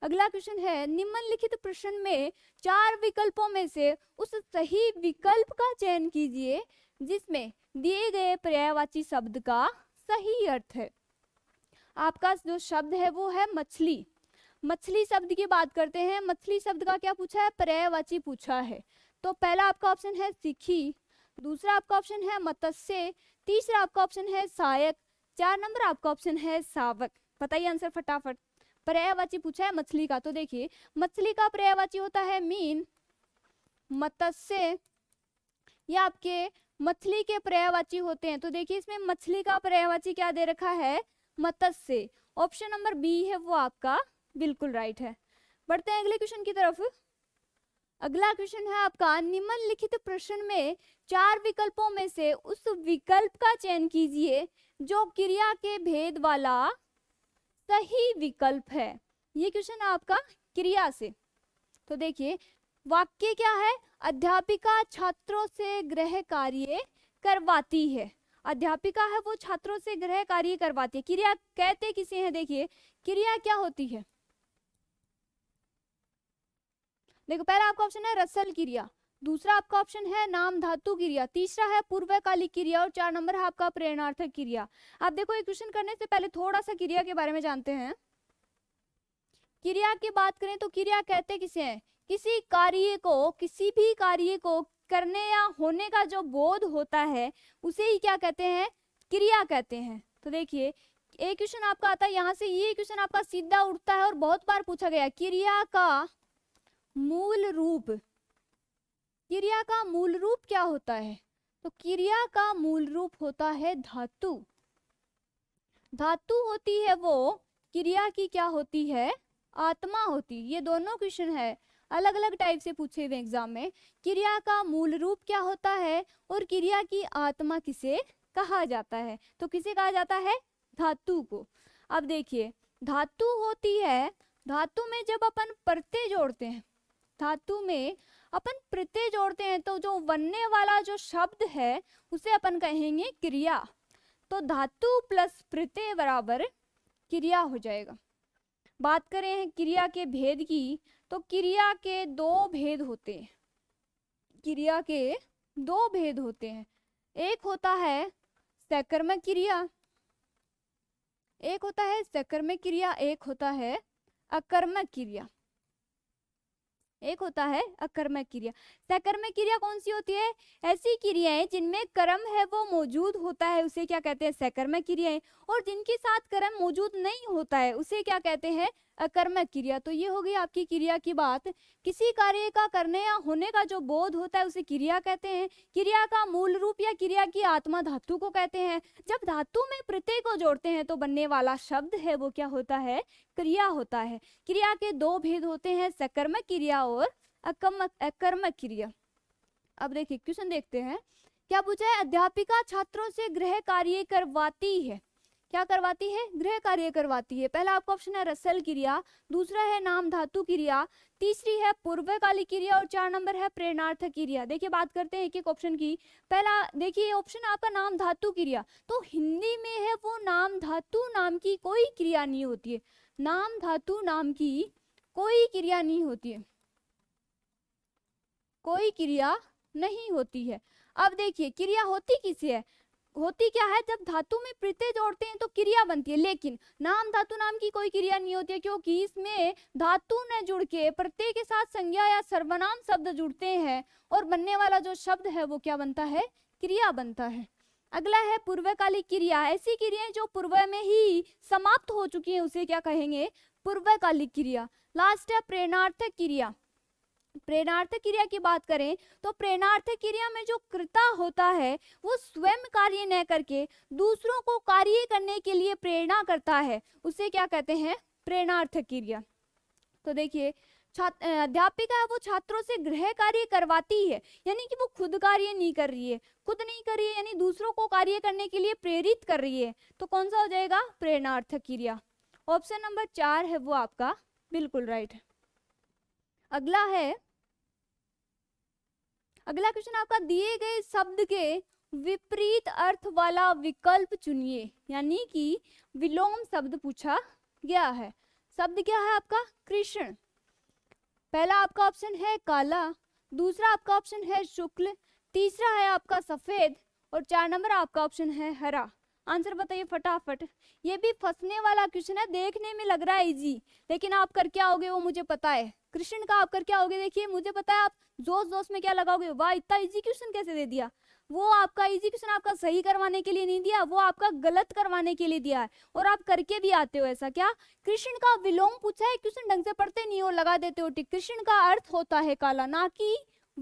अगला क्वेश्चन है, निम्नलिखित प्रश्न में 4 विकल्पों में से उस सही विकल्प का चयन कीजिए जिसमें दिए गए पर्यायवाची शब्द का सही अर्थ है। आपका जो शब्द है वो है मछली। मछली शब्द की बात करते हैं, मछली शब्द का क्या पूछा है, पर्यायवाची पूछा है। तो पहला आपका ऑप्शन है सीखी, दूसरा आपका ऑप्शन है मत्स्य, तीसरा आपका ऑप्शन है सहायक, 4 नंबर आपका ऑप्शन है सावक। बताइए आंसर फटाफट। पर्यायवाची पूछा है मछली का, तो देखिए मछली का पर्यायवाची होता है मीन। मत्स्य या आपके मछली के पर्यायवाची होते हैं, तो देखिए इसमें मछली का पर्यायवाची क्या दे रखा है, मत्स्य। ऑप्शन नंबर बी है वो आपका बिल्कुल राइट है। बढ़ते हैं अगले क्वेश्चन की तरफ। अगला क्वेश्चन है आपका, निम्नलिखित प्रश्न में 4 विकल्पों में से उस विकल्प का चयन कीजिए जो क्रिया के भेद वाला सही विकल्प है। ये क्वेश्चन है आपका क्रिया से। तो देखिए वाक्य क्या है, अध्यापिका छात्रों से गृह कार्य करवाती है। अध्यापिका है वो छात्रों से गृह कार्य करवाती है। क्रिया कहते किसे हैं, देखिए क्रिया क्या होती है। देखो पहला आपका ऑप्शन है रसल क्रिया, दूसरा आपका ऑप्शन है नाम धातु क्रिया, तीसरा है पूर्वकालिक क्रिया, और 4 नंबर है आपका प्रेरणार्थक क्रिया। आप देखो ये क्वेश्चन करने से पहले थोड़ा सा क्रिया के बारे में जानते हैं। क्रिया की बात करें तो क्रिया कहते किसे हैं, किसी कार्य को, किसी भी कार्य को करने या होने का जो बोध होता है उसे ही क्या कहते हैं, क्रिया कहते हैं। तो देखिए एक क्वेश्चन आपका आता है यहाँ से, ये क्वेश्चन आपका सीधा उठता है और बहुत बार पूछा गया। क्रिया का मूल रूप क्या होता है? तो क्रिया का मूल रूप होता है धातु। धातु होती है वो, क्रिया की क्या होती है? आत्मा होती। ये दोनों क्वेश्चन है अलग अलग टाइप से पूछे हुए एग्जाम में। क्रिया का मूल रूप क्या होता है और क्रिया की आत्मा किसे कहा जाता है? तो किसे कहा जाता है? धातु को। अब देखिए धातु होती है, धातु में जब अपन प्रत्यय जोड़ते हैं, धातु में अपन प्रत्यय जोड़ते हैं तो जो बनने वाला जो शब्द है उसे अपन कहेंगे क्रिया। तो धातु प्लस प्रत्यय बराबर क्रिया हो जाएगा। बात करें क्रिया के भेद की, तो क्रिया के दो भेद होते हैं। क्रिया के दो भेद होते हैं, एक होता है सकर्मक क्रिया, एक होता है सकर्मक क्रिया, एक होता है अकर्मक क्रिया, एक होता है अकर्मक क्रिया। सकर्मक क्रिया कौन सी होती है? ऐसी क्रियाएं जिनमें कर्म है वो मौजूद होता है उसे क्या कहते हैं? सकर्मक क्रियाएं। और जिनके साथ कर्म मौजूद नहीं होता है उसे क्या कहते हैं? अकर्मक क्रिया। तो ये हो गई आपकी क्रिया की बात। किसी कार्य का करने या होने का जो बोध होता है उसे क्रिया कहते हैं। क्रिया का मूल रूप या क्रिया की आत्मा धातु को कहते हैं। जब धातु में प्रत्यय को जोड़ते हैं तो बनने वाला शब्द है वो क्या होता है? क्रिया होता है। क्रिया के दो भेद होते हैं, सकर्मक क्रिया और अकर्मक क्रिया। अब देखिए क्वेश्चन देखते हैं क्या पूछा है। अध्यापिका छात्रों से गृह कार्य करवाती है। क्या करवाती है? गृह कार्य करवाती है। पहला आपका ऑप्शन है रसल क्रिया, दूसरा है नाम धातु क्रिया, तीसरी है पूर्वकालिक क्रिया और 4 नंबर है प्रेरणार्थ क्रिया। देखिए बात करते हैं एक एक ऑप्शन की। पहला देखिए ऑप्शन आपका नाम धातु क्रिया, तो हिंदी में है वो नाम धातु नाम की कोई क्रिया नहीं होती है। नाम धातु नाम की कोई क्रिया नहीं होती है, कोई क्रिया नहीं होती है। अब देखिए क्रिया होती किसे है? होती क्या है? जब धातु में प्रत्यय जोड़ते हैं तो क्रिया बनती है, लेकिन नाम धातु नाम की कोई क्रिया नहीं होती है क्योंकि इसमें धातु न जुड़ के प्रत्यय के साथ संज्ञा या सर्वनाम शब्द जुड़ते हैं और बनने वाला जो शब्द है वो क्या बनता है? क्रिया बनता है। अगला है पूर्वकालिक क्रिया। ऐसी क्रियाएं जो पूर्व में ही समाप्त हो चुकी है उसे क्या कहेंगे? पूर्वकालिक क्रिया। लास्ट है प्रेरणार्थक क्रिया। प्रेरणार्थ क्रिया की बात करें तो प्रेरणार्थ क्रिया में जो कृता होता है वो स्वयं कार्य न करके दूसरों को कार्य करने के लिए प्रेरणा करता है उसे क्या कहते हैं? प्रेरणार्थ क्रिया। तो देखिए अध्यापिका वो छात्रों से गृह कार्य करवाती है, यानी कि वो खुद कार्य नहीं कर रही है, खुद नहीं कर रही है यानी दूसरों को कार्य करने के लिए प्रेरित कर रही है, तो कौन सा हो जाएगा? प्रेरणार्थ क्रिया। ऑप्शन नंबर 4 है वो आपका बिल्कुल राइट। अगला है, अगला क्वेश्चन आपका दिए गए शब्द के विपरीत अर्थ वाला विकल्प चुनिए, यानी कि विलोम शब्द पूछा गया है। शब्द क्या है आपका? कृष्ण। पहला आपका ऑप्शन है काला, दूसरा आपका ऑप्शन है शुक्ल, तीसरा है आपका सफेद और 4 नंबर आपका ऑप्शन है हरा। आंसर बताइए फटाफट। ये भी फंसने वाला क्वेश्चन है, देखने में लग रहा है इजी लेकिन आप कर क्या होगे वो मुझे पता है। कृष्ण का आप कर क्या होगे? देखिए मुझे पता है आप जोश जोश में क्या लगाओगे, वाह इतना इजी क्वेश्चन कैसे दे दिया। वो आपका इजी क्वेश्चन आपका सही करवाने के लिए नहीं दिया, वो आपका गलत करवाने के लिए दिया है और आप करके भी आते हो ऐसा क्या। कृष्ण का विलोम पूछा है, क्वेश्चन ढंग से पढ़ते नहीं हो, लगा देते हो टिक। कृष्ण का अर्थ होता है काला, ना कि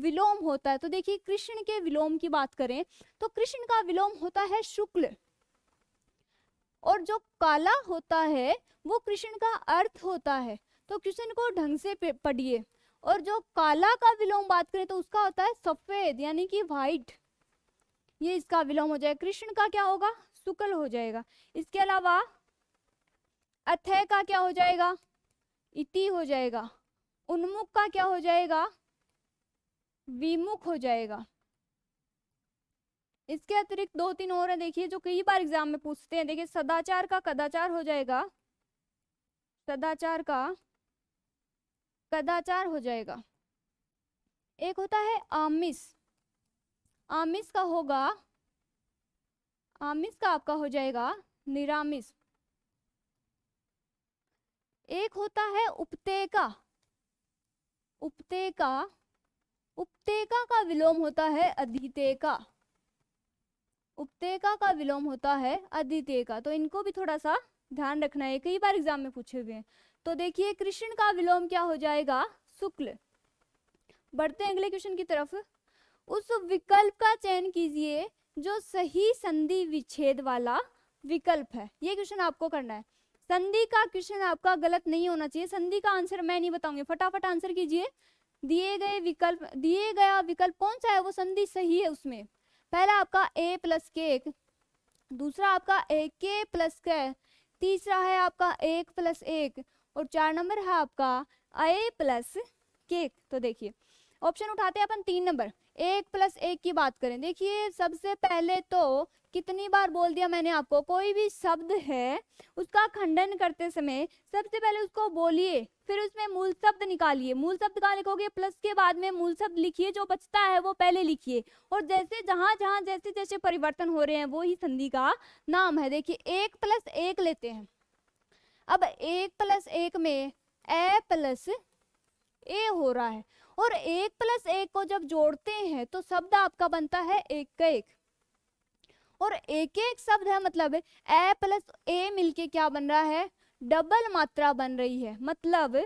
विलोम होता है। तो देखिए कृष्ण के विलोम की बात करें तो कृष्ण का विलोम होता है शुक्ल और जो काला होता है वो कृष्ण का अर्थ होता है। तो क्वेश्चन को ढंग से पढ़िए। और जो काला का विलोम बात करें तो उसका होता है सफेद यानी कि व्हाइट, ये इसका विलोम हो जाएगा। कृष्ण का क्या होगा? शुक्ल हो जाएगा। इसके अलावा अथय का क्या हो जाएगा? इति हो जाएगा। उन्मुख का क्या हो जाएगा? विमुख हो जाएगा। इसके अतिरिक्त 2-3 और हैं देखिए जो कई बार एग्जाम में पूछते हैं। देखिए सदाचार का कदाचार हो जाएगा, सदाचार का कदाचार हो जाएगा। एक होता है आमिष, आमिष का होगा, आमिष का आपका हो जाएगा निरामिष। एक होता है उपतेका, उपतेका, उपतेका का विलोम होता है अधीतेका, उपतेका का विलोम होता है अदिते का, तो इनको भी थोड़ा सा ध्यान रखना है, कई बार एग्जाम में पूछे हुए हैं। तो देखिए कृष्ण का विलोम क्या हो जाएगा, शुक्ल। बढ़ते हैं अगले क्वेश्चन की तरफ। उस विकल्प का चयन कीजिए जो सही संधि विच्छेद वाला विकल्प है। ये क्वेश्चन आपको करना है। संधि का क्वेश्चन आपका गलत नहीं होना चाहिए। संधि का आंसर मैं नहीं बताऊंगी, फटाफट आंसर कीजिए। दिए गया विकल्प कौन सा है, वो संधि सही है उसमें। पहला आपका ए प्लस के, दूसरा आपका ए के प्लस के, तीसरा है आपका एक प्लस एक, और चार नंबर है आपका ए प्लस केक। तो देखिए ऑप्शन उठाते हैं अपन 3 नंबर, एक प्लस एक की बात करें। देखिए सबसे पहले तो कितनी बार बोल दिया मैंने आपको, कोई भी शब्द है उसका खंडन करते समय सबसे पहले उसको बोलिए, फिर उसमें मूल शब्द निकालिए। मूल शब्द का लिखोगे प्लस के बाद में मूल शब्द लिखिए, जो बचता है वो पहले लिखिए। और जैसे जैसे परिवर्तन हो रहे हैं वो ही संधि का नाम है। देखिए एक प्लस एक लेते हैं, अब एक प्लस एक में ए प्लस ए हो रहा है, और एक प्लस एक को जब जोड़ते हैं तो शब्द आपका बनता है एक का एक, और एक एक शब्द है, मतलब ए प्लस ए मिलके क्या बन रहा है, डबल मात्रा बन रही है। मतलब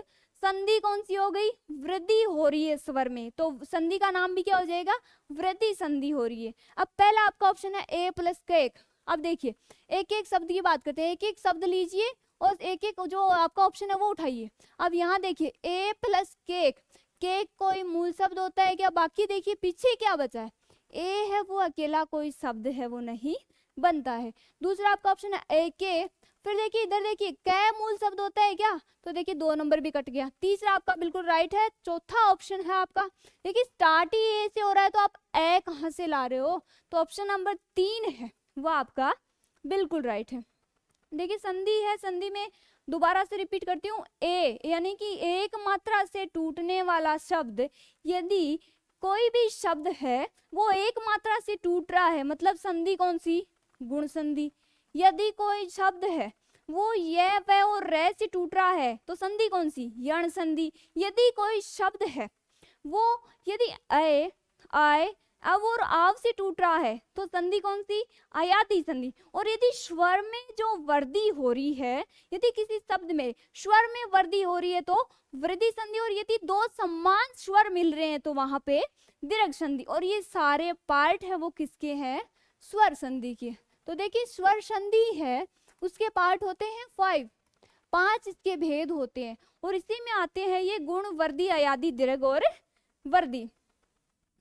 संधि कौन सी हो गई, वृद्धि हो रही है स्वर में, तो संधि का नाम भी क्या हो जाएगा, वृद्धि संधि हो रही है। अब पहला आपका ऑप्शन है ए प्लस का एक। अब देखिए एक एक शब्द की बात करते हैं, एक एक शब्द लीजिए और एक एक जो आपका ऑप्शन है वो उठाइए। अब यहाँ देखिए ए प्लस केक, केक कोई मूल शब्द होता है क्या, बाकी देखिए पीछे क्या बचा है, ए है वो अकेला कोई शब्द है वो नहीं बनता है। दूसरा आपका ऑप्शन है ए के, फिर देखिए इधर देखिए कै मूल शब्द होता है क्या, तो देखिए 2 नंबर भी कट गया। तीसरा आपका बिल्कुल राइट है। चौथा ऑप्शन है आपका, देखिए स्टार्ट ही ए से हो रहा है तो आप ए कहाँ से ला रहे हो, तो ऑप्शन नंबर 3 है वो आपका बिल्कुल राइट है। देखिए संधि है, संधि में दोबारा से रिपीट करती हूँ, ए यानी कि एक मात्रा से टूटने वाला शब्द, यदि कोई भी शब्द है वो एक मात्रा से टूट रहा है मतलब संधि कौन सी, गुण संधि। यदि कोई शब्द है वो ये व और रे से टूट रहा है तो संधि कौन सी, यण संधि। यदि कोई शब्द है वो यदि अय आय अब और आव से टूट रहा है तो संधि कौन सी, आयाती संधि। और यदि स्वर में जो वृद्धि हो रही है, यदि किसी शब्द में स्वर में वृद्धि हो रही है तो वृद्धि संधि, और यदि 2 समान स्वर मिल रहे हैं तो वहां पे दिरक संधि। और ये सारे पार्ट है वो किसके हैं, स्वर संधि के। तो देखिए स्वर संधि है, उसके पार्ट होते हैं 5, 5 इसके भेद होते हैं, और इसी में आते हैं ये गुण, वृद्धि, आयादी, दिरक और वृद्धि।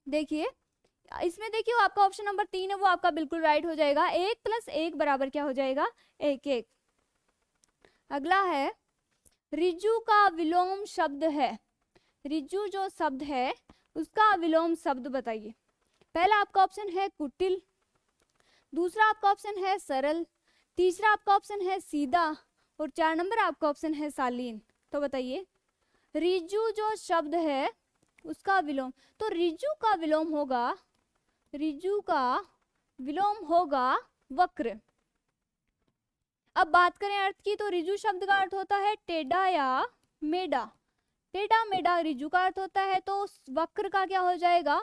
देखिए इसमें देखिए आपका ऑप्शन नंबर 3 है वो आपका बिल्कुल राइट हो जाएगा। 1 + 1 = क्या हो जाएगा, 1 1। अगला है रिजू का विलोम शब्द है। रिजू जो शब्द है उसका विलोम शब्द बताइए। पहला आपका ऑप्शन है कुटिल, दूसरा आपका ऑप्शन है सरल, तीसरा आपका ऑप्शन है सीधा, और 4 नंबर आपका ऑप्शन है शालीन। तो बताइए रिजू जो शब्द है उसका विलोम, तो रिजू का विलोम होगा, रिजू का विलोम होगा वक्र। अब बात करें अर्थ की, तो रिजू शब्द का अर्थ होता है टेढ़ा या मेढ़ा। टेढ़ा मेढ़ा रिजू का अर्थ होता है, तो वक्र का क्या हो जाएगा,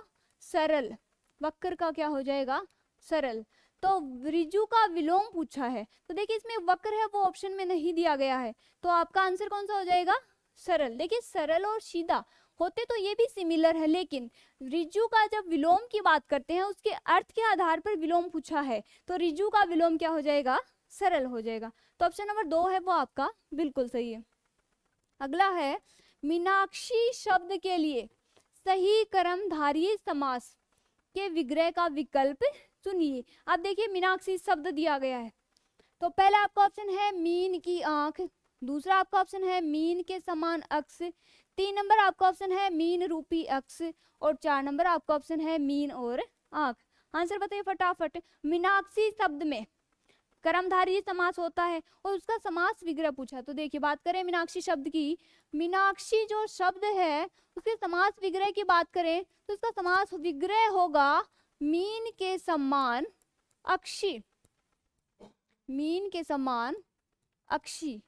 सरल। वक्र का क्या हो जाएगा, सरल। तो रिजू का विलोम पूछा है, तो देखिए इसमें वक्र है वो ऑप्शन में नहीं दिया गया है, तो आपका आंसर कौन सा हो जाएगा, सरल। देखिए सरल और सीधा होते तो ये भी सिमिलर है, लेकिन रिजू का जब विलोम की बात करते हैं उसके अर्थ के आधार पर विलोम पूछा है, तो रिजू का विलोम क्या हो जाएगा, सरल हो जाएगा। तो ऑप्शन नंबर 2 है वो आपका बिल्कुल सही है। अगला है मीनाक्षी शब्द के लिए सही कर्मधारय समास के विग्रह का विकल्प चुनिए। अब देखिए मीनाक्षी शब्द दिया गया है, तो पहला आपका ऑप्शन है मीन की आंख, दूसरा आपका ऑप्शन है मीन के समान अक्ष, 3 नंबर आपका ऑप्शन है मीन रूपी अक्ष, और 4 नंबर आपका ऑप्शन है मीन और आंख। आंसर बताइए फटाफट। मीनाक्षी शब्द में कर्मधारय समास होता है और उसका समास विग्रह पूछा। तो देखिए बात करें मीनाक्षी शब्द की, मीनाक्षी जो शब्द है उसके समास विग्रह की बात करें तो उसका समास विग्रह होगा मीन के समान अक्षी। मीन के समान अक्षी।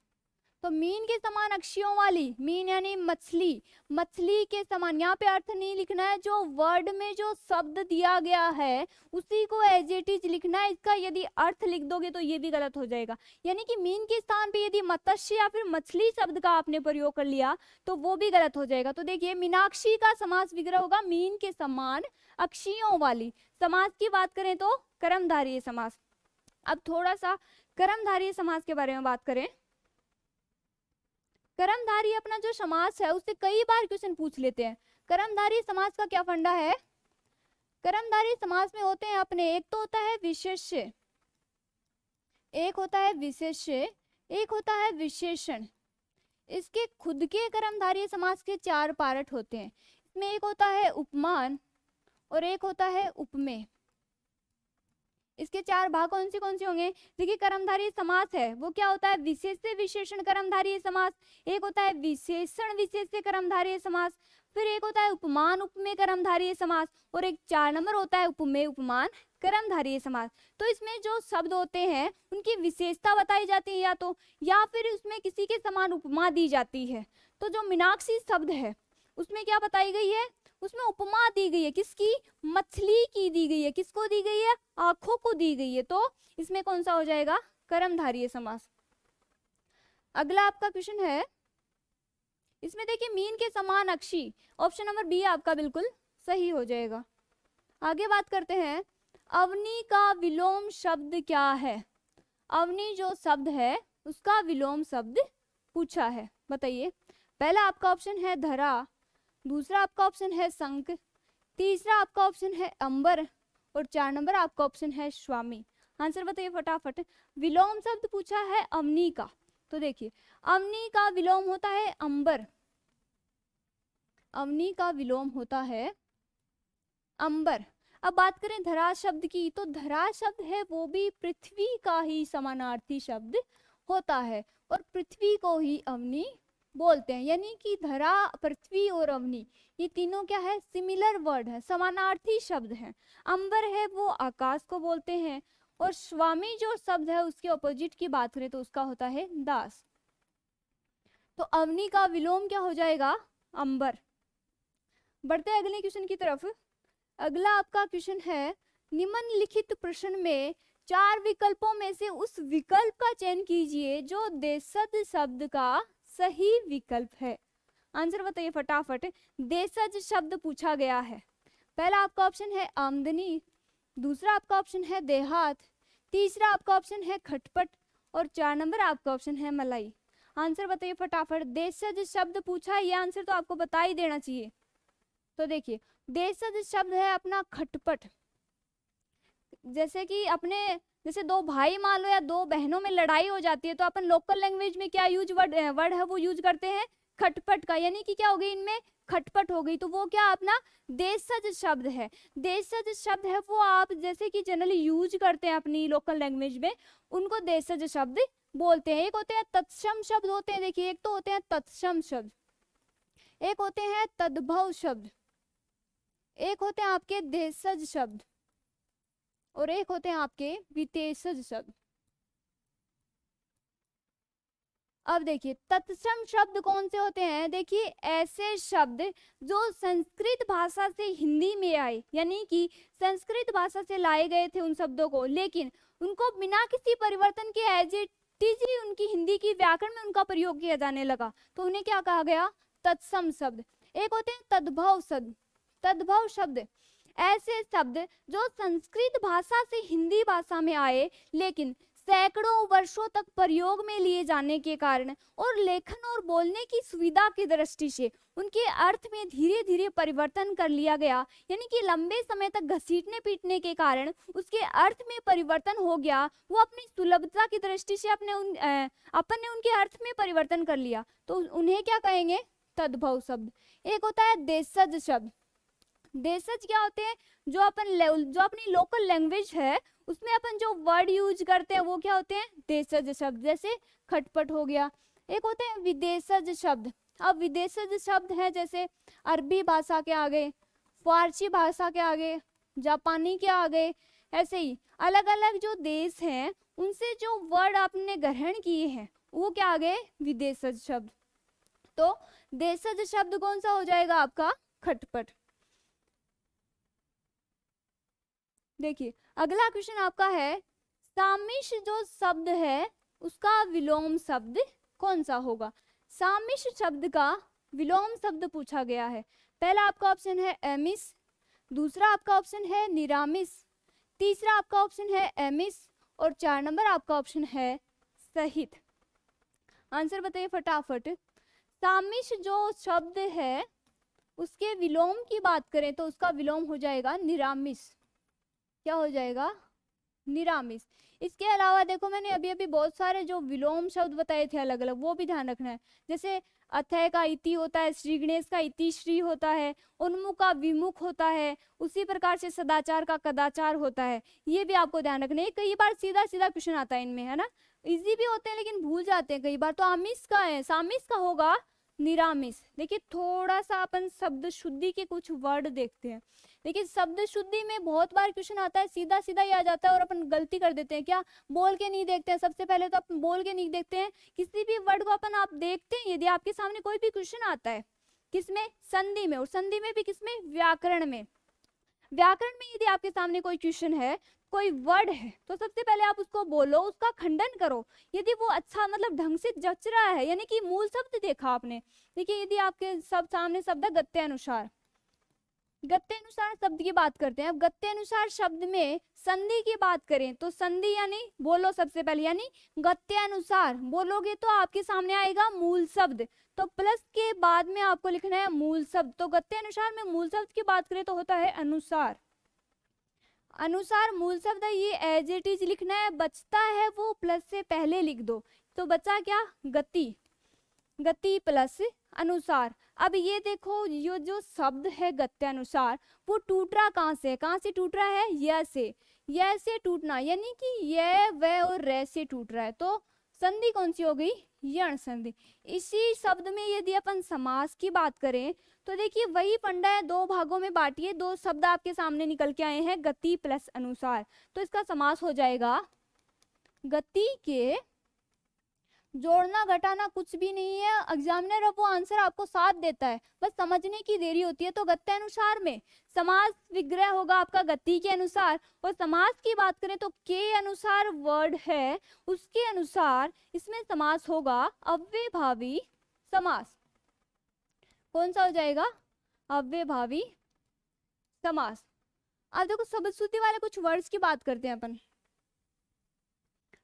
तो मीन के समान अक्षियों वाली, मीन यानी मछली, मछली के समान। यहाँ पे अर्थ नहीं लिखना है, जो वर्ड में जो शब्द दिया गया है उसी को एजेटिज लिखना है। इसका यदि अर्थ लिख दोगे तो ये भी गलत हो जाएगा। यानी कि मीन के स्थान पे यदि मत्स्य या फिर मछली शब्द का आपने प्रयोग कर लिया तो वो भी गलत हो जाएगा। तो देखिए मीनाक्षी का समास विग्रह होगा मीन के समान अक्षियों वाली। समास की बात करें तो कर्मधारय समास। अब थोड़ा सा कर्मधारय समास के बारे में बात करें। कर्मधारय अपना जो समास है उससे कई बार क्वेश्चन पूछ लेते हैं। कर्मधारय समास का क्या फंडा है? कर्मधारय समास में होते हैं अपने, एक तो होता है विशेष्य, एक होता है विशेष्य, एक होता है विशेषण। इसके खुद के कर्मधारय समास के 4 पार्ट होते हैं। इसमें एक होता है उपमान और एक होता है उपमेय। इसके 4 भाग कौन से होंगे? देखिए कर्मधारय समास है वो क्या होता है? विशेष से विशेषण कर्मधारय समास, एक होता है विशेषण विशेष से कर्मधारय समास, फिर एक होता है उपमान उपमेय कर्मधारय समास और एक 4 नंबर होता है उपमेय उपमान कर्मधारय समास। तो इसमें जो शब्द होते हैं उनकी विशेषता बताई जाती है या फिर उसमें किसी के समान उपमा दी जाती है। तो जो मीनाक्षी शब्द है उसमें क्या बताई गई है? उसमें उपमा दी गई है। किसकी? मछली की दी गई है। किसको दी गई है? आंखों को दी गई है। तो इसमें कौन सा हो जाएगा? कर्मधारय समास। अगला आपका क्वेश्चन है, इसमें देखिए मीन के समान अक्षी, ऑप्शन नंबर बी आपका बिल्कुल सही हो जाएगा। आगे बात करते हैं, अवनी का विलोम शब्द क्या है? अवनी जो शब्द है उसका विलोम शब्द पूछा है, बताइए। पहला आपका ऑप्शन है धरा, दूसरा आपका ऑप्शन है संक, तीसरा आपका ऑप्शन है अंबर और 4 नंबर आपका ऑप्शन है स्वामी। आंसर बताइए फटाफट। विलोम शब्द पूछा है अवनी का, तो देखिए अवनी का विलोम होता है अंबर। अवनी का विलोम होता है अंबर। अब बात करें धरा शब्द की, तो धरा शब्द है वो भी पृथ्वी का ही समानार्थी शब्द होता है और पृथ्वी को ही अवनी बोलते हैं। यानी कि धरा, पृथ्वी और अवनी ये तीनों क्या है? सिमिलर वर्ड है, समानार्थी शब्द है। अंबर है वो आकाश को बोलते हैं और स्वामी जो शब्द है उसके ऑपोजिट की बात करें तो उसका होता है दास। तो अवनी का विलोम क्या हो जाएगा? अंबर। बढ़ते अगले क्वेश्चन की तरफ। अगला आपका क्वेश्चन है, निम्नलिखित प्रश्न में 4 विकल्पों में से उस विकल्प का चयन कीजिए जो देशज शब्द का सही विकल्प है। आंसर बताइए फटाफट। देशज शब्द पूछा गया है। पहला आपका ऑप्शन है आमदनी, दूसरा आपका ऑप्शन है देहात, तीसरा आपका ऑप्शन है खटपट और 4 नंबर आपका ऑप्शन है मलाई। आंसर बताइए फटाफट। देशज शब्द पूछा, ये आंसर तो आपको बता ही देना चाहिए। तो देखिए देशज शब्द है अपना खटपट। जैसे कि अपने, जैसे 2 भाई मान लो या 2 बहनों में लड़ाई हो जाती है तो अपन लोकल लैंग्वेज में क्या यूज वर्ड है वो यूज करते हैं? खटपट का। यानी कि क्या हो गई? इनमें खटपट हो गई। तो वो क्या अपना देशज शब्द है। देशज शब्द है वो आप जैसे कि जनरली यूज करते हैं अपनी लोकल लैंग्वेज में, उनको देशज शब्द बोलते हैं। एक होते हैं तत्सम शब्द होते हैं, देखिए एक तो होते हैं तत्सम शब्द, एक होते हैं तद्भव शब्द, एक होते हैं आपके देशज शब्द और एक होते हैं आपके विदेशज शब्द। अब देखिए तत्सम शब्द कौन से होते हैं? देखिए ऐसे शब्द जो संस्कृत भाषा से हिंदी में आए, यानी कि संस्कृत भाषा से लाए गए थे उन शब्दों को, लेकिन उनको बिना किसी परिवर्तन के एज इट इज उनकी हिंदी की व्याकरण में उनका प्रयोग किया जाने लगा, तो उन्हें क्या कहा गया? तत्सम शब्द। एक होते हैं तद्भव शब्द। तद्भव शब्द ऐसे शब्द जो संस्कृत भाषा से हिंदी भाषा में आए लेकिन सैकड़ों वर्षों तक प्रयोग में लिए जाने के कारण और लेखन और बोलने की सुविधा की दृष्टि से उनके अर्थ में धीरे धीरे परिवर्तन कर लिया गया, यानी कि लंबे समय तक घसीटने पीटने के कारण उसके अर्थ में परिवर्तन हो गया। वो अपनी सुलभता की दृष्टि से अपन ने उनके अर्थ में परिवर्तन कर लिया, तो उन्हें क्या कहेंगे? तद्भव शब्द। एक होता है देशज शब्द। देशज क्या होते हैं? जो अपनी लोकल लैंग्वेज है उसमें अपन जो वर्ड यूज करते हैं वो क्या होते हैं? देशज शब्द। जैसे खटपट हो गया। एक होते हैं विदेशज शब्द। अब विदेशज शब्द हैं जैसे अरबी भाषा के आ गए, फारसी भाषा के आ गए, जापानी के आ गए, ऐसे ही अलग अलग जो देश हैं उनसे जो वर्ड आपने ग्रहण किए हैं वो क्या आ गए विदेशज शब्द। तो देशज शब्द कौन सा हो जाएगा आपका खटपट। देखिए अगला क्वेश्चन आपका है सामिश जो शब्द है उसका विलोम शब्द कौन सा होगा। सामिश शब्द का विलोम शब्द पूछा गया है। पहला आपका ऑप्शन है एमिस, दूसरा आपका ऑप्शन है निरामिस, तीसरा आपका ऑप्शन है एमिस और 4 नंबर आपका ऑप्शन है सहित। आंसर बताइए फटाफट। सामिश जो शब्द है उसके विलोम की बात करें तो उसका विलोम हो जाएगा निरामिस। क्या हो जाएगा निरामिस। इसके अलावा देखो मैंने अभी अभी बहुत सारे जो विलोम शब्द बताए थे अलग अलग वो भी ध्यान रखना है। जैसे अथय का इति होता है, श्री गणेश का इति श्री होता है, उन्मुख का विमुख होता है, उसी प्रकार से सदाचार का कदाचार होता है। ये भी आपको ध्यान रखना है। कई बार सीधा सीधा क्वेश्चन आता है इनमें, है ना, इजी भी होते हैं लेकिन भूल जाते हैं कई बार। तो आमिष का है, सामिस का होगा निरामिस। देखिए थोड़ा सा अपन शब्द शुद्धि के कुछ वर्ड देखते हैं। देखिए शब्द शुद्धि में बहुत बार क्वेश्चन आता है, सीधा सीधा ही आ जाता है और अपन गलती कर देते हैं। क्या बोल के नहीं देखते हैं। सबसे पहले तो अपन बोल के नहीं देखते हैं किसी भी वर्ड को। अपन आप देखते हैं यदि आपके सामने कोई भी क्वेश्चन आता है किसमें, संधि में, और संधि में भी किसमें, व्याकरण में। व्याकरण में यदि आपके सामने कोई क्वेश्चन है, कोई वर्ड है, तो सबसे पहले आप उसको बोलो, उसका खंडन करो। यदि वो अच्छा मतलब ढंग से जच रहा है, यानी कि मूल शब्द देखा आपने। देखिए यदि आपके सब सामने शब्द है गत्यानुसार, गत्यानुसार शब्द की बात करते हैं। अब गत्यानुसार शब्द में संधि की बात करें तो संधि यानी बोलो सबसे पहले, यानी गत्यानुसार बोलोगे तो आपके सामने आएगा मूल शब्द। तो प्लस के बाद में आपको लिखना है मूल शब्द। तो गत्यानुसार में मूल शब्द की बात करें तो होता है अनुसार। अनुसार मूल शब्द है, ये एज इट इज लिखना है। बचता है वो प्लस से पहले लिख दो तो बचा क्या, गति। गति प्लस अनुसार। अब ये देखो ये जो शब्द है गत्यानुसार वो टूट रहा कहाँ से, कहाँ से टूट रहा है, य से। य से टूटना यानी कि य व और रे से टूट रहा है। तो संधि कौन सी हो गई, यण संधि। इसी शब्द में यदि अपन समास की बात करें तो देखिए वही फंडा है, दो भागों में बांटिए। दो शब्द आपके सामने निकल के आए हैं, गति प्लस अनुसार। तो इसका समास हो जाएगा गति के, जोड़ना घटाना कुछ भी नहीं है। एग्जामिनर अब वो आंसर आपको साथ देता है, बस समझने की देरी होती है। तो गत्यानुसार में समास विग्रह होगा आपका गति के अनुसार। और समास की बात करें तो के अनुसार वर्ड है, उसके अनुसार इसमें समास होगा अव्ययभावी समास। कौन सा हो जाएगा, अव्ययभावी समास। अब देखो शब्द शुद्धि वाले कुछ वर्ड्स की बात करते हैं अपन।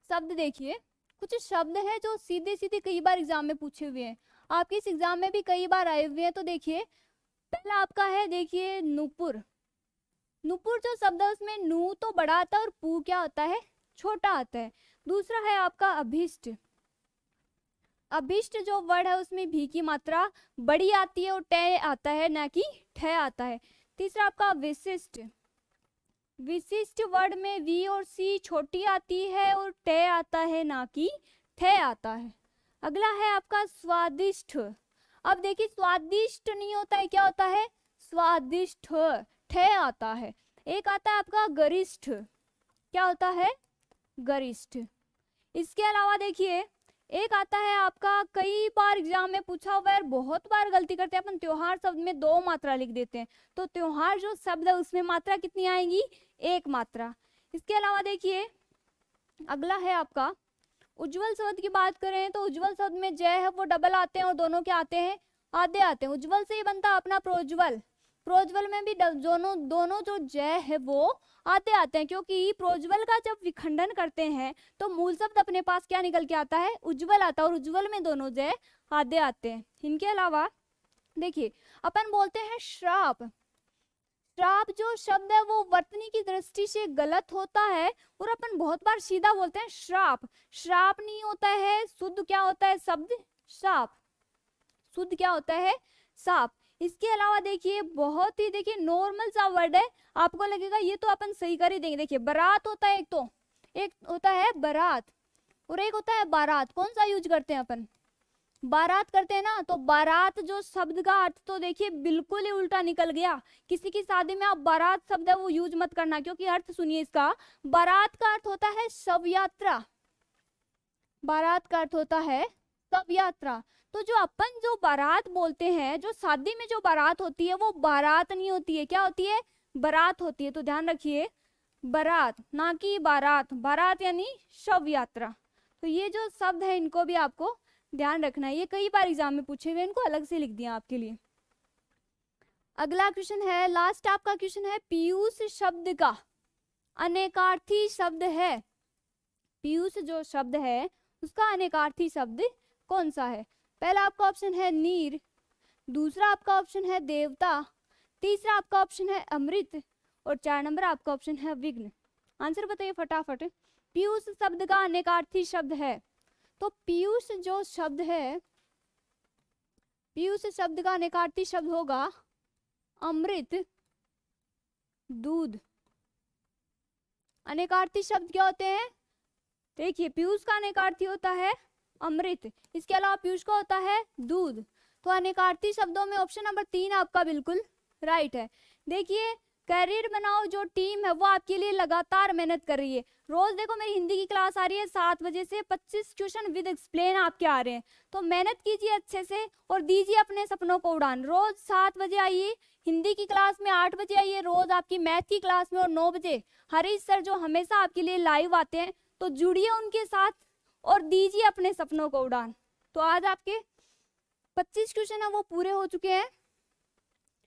शब्द देखिए कुछ शब्द है जो सीधे सीधे कई बार एग्जाम में पूछे हुए हैं, आपके इस एग्जाम में भी कई बार आए हुए हैं। तो देखिए पहला आपका है, देखिए नूपुर। नूपुर जो शब्द है उसमें नू तो बड़ा आता है और पू क्या होता है, छोटा आता है। दूसरा है आपका अभिष्ट। अभिष्ट जो वर्ड है उसमें भी की मात्रा बड़ी आती है और टे आता है, ना कि ठे आता है। तीसरा आपका विशिष्ट। विशिष्ट वर्ड में वी और सी छोटी आती है और टे आता है, ना कि थे आता है। अगला है आपका स्वादिष्ट। अब देखिए स्वादिष्ट नहीं होता है, क्या होता है, स्वादिष्ट, ठे आता है। एक आता है आपका गरिष्ठ, क्या होता है, गरिष्ठ। इसके अलावा देखिए एक आता है आपका, कई बार एग्जाम में पूछा हुआ है, बहुत बार गलती करते हैं अपन, त्योहार शब्द में दो मात्रा लिख देते हैं। तो त्योहार जो शब्द है उसमें मात्रा कितनी आएगी, एक मात्रा। इसके अलावा देखिए अगला है आपका उज्ज्वल शब्द की बात करें तो उज्ज्वल शब्द में जय है वो डबल आते हैं और दोनों क्या आते हैं, आधे आते हैं। उज्ज्वल से ही बनता अपना प्रोज्वल। प्रोज्वल में भी दोनों जो जय है वो आते आते हैं, क्योंकि प्रोज्वल का जब विखंडन करते हैं तो मूल शब्द अपने पास क्या निकल के आता है, उज्ज्वल आता है और उज्ज्वल में दोनों जय आधे आते हैं। इनके अलावा देखिए अपन बोलते हैं श्राप। श्राप जो शब्द है वो वर्तनी की दृष्टि से गलत होता है और अपन बहुत बार सीधा बोलते हैं श्राप। श्राप नहीं होता है, शुद्ध क्या होता है शब्द, श्राप। शुद्ध क्या होता है, साप। इसके अलावा देखिए बहुत ही देखिए नॉर्मल सा वर्ड है, आपको लगेगा ये तो अपन सही कर ही देंगे। देखिए बारात होता है, एक होता है बारात और एक होता है बारात। कौन सा यूज करते हैं अपन, बारात करते हैं ना। तो बारात जो शब्द का अर्थ तो देखिए बिल्कुल ही उल्टा निकल गया। किसी की शादी में आप बारात शब्द है वो यूज मत करना, क्योंकि अर्थ सुनिए इसका। बारात का अर्थ होता है शव यात्रा। बारात का अर्थ होता है सब यात्रा। तो जो अपन जो बारात बोलते हैं, जो शादी में जो बारात होती है वो बारात नहीं होती है, क्या होती है? बारात होती है। तो ध्यान रखिए बारात, ना कि बारात। बारात यानी शव यात्रा। तो ये जो शब्द है इनको भी आपको ध्यान रखना है, ये कई बार एग्जाम में पूछे हुए, इनको अलग से लिख दिया आपके लिए। अगला क्वेश्चन है, लास्ट आपका क्वेश्चन है, पीयूष शब्द का अनेकार्थी शब्द है। पीयूष जो शब्द है उसका अनेकार्थी शब्द कौन सा है? पहला आपका ऑप्शन है नीर, दूसरा आपका ऑप्शन है देवता, तीसरा आपका ऑप्शन है अमृत और 4 नंबर आपका ऑप्शन है विघ्न। आंसर बताइए फटाफट। पीयूष शब्द का अनेकार्थी शब्द है। तो पीयूष जो शब्द है, पीयूष शब्द का अनेकार्थी शब्द होगा अमृत, दूध। अनेकार्थी शब्द क्या होते हैं? देखिए पीयूष का अनेकार्थी होता है अमृत, इसके अलावा पीयूष का होता है दूध। तो अनेकार्थी शब्दों में ऑप्शन नंबर 3 आपका बिल्कुल राइट है। देखिए करियर बनाओ जो टीम है वो आपके लिए लगातार मेहनत कर रही है। रोज देखो मेरी हिंदी की क्लास आ रही है 7 बजे से, 25 क्वेश्चन विद एक्सप्लेन आपके आ रहे हैं। तो मेहनत कीजिए अच्छे से और दीजिए अपने सपनों को उड़ान। रोज 7 बजे आइए हिंदी की क्लास में, 8 बजे आइए रोज आपकी मैथ की क्लास में और 9 बजे हरीश सर जो हमेशा आपके लिए लाइव आते हैं, तो जुड़िए उनके साथ और दीजिए अपने सपनों को उड़ान। तो आज आपके 25 क्वेश्चन है वो पूरे हो चुके हैं,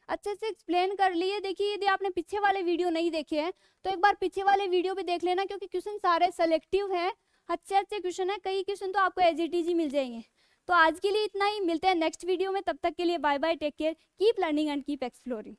अच्छे से एक्सप्लेन कर लिए। देखिए यदि आपने पीछे वाले वीडियो नहीं देखे हैं तो एक बार पीछे वाले वीडियो भी देख लेना, क्योंकि क्वेश्चन सारे सेलेक्टिव हैं, अच्छे अच्छे क्वेश्चन हैं, कई क्वेश्चन तो आपको एज इट इज ही मिल जाएंगे। तो आज के लिए इतना ही, मिलते हैं नेक्स्ट वीडियो में, तब तक के लिए bye bye, take care, keep learning and keep exploring.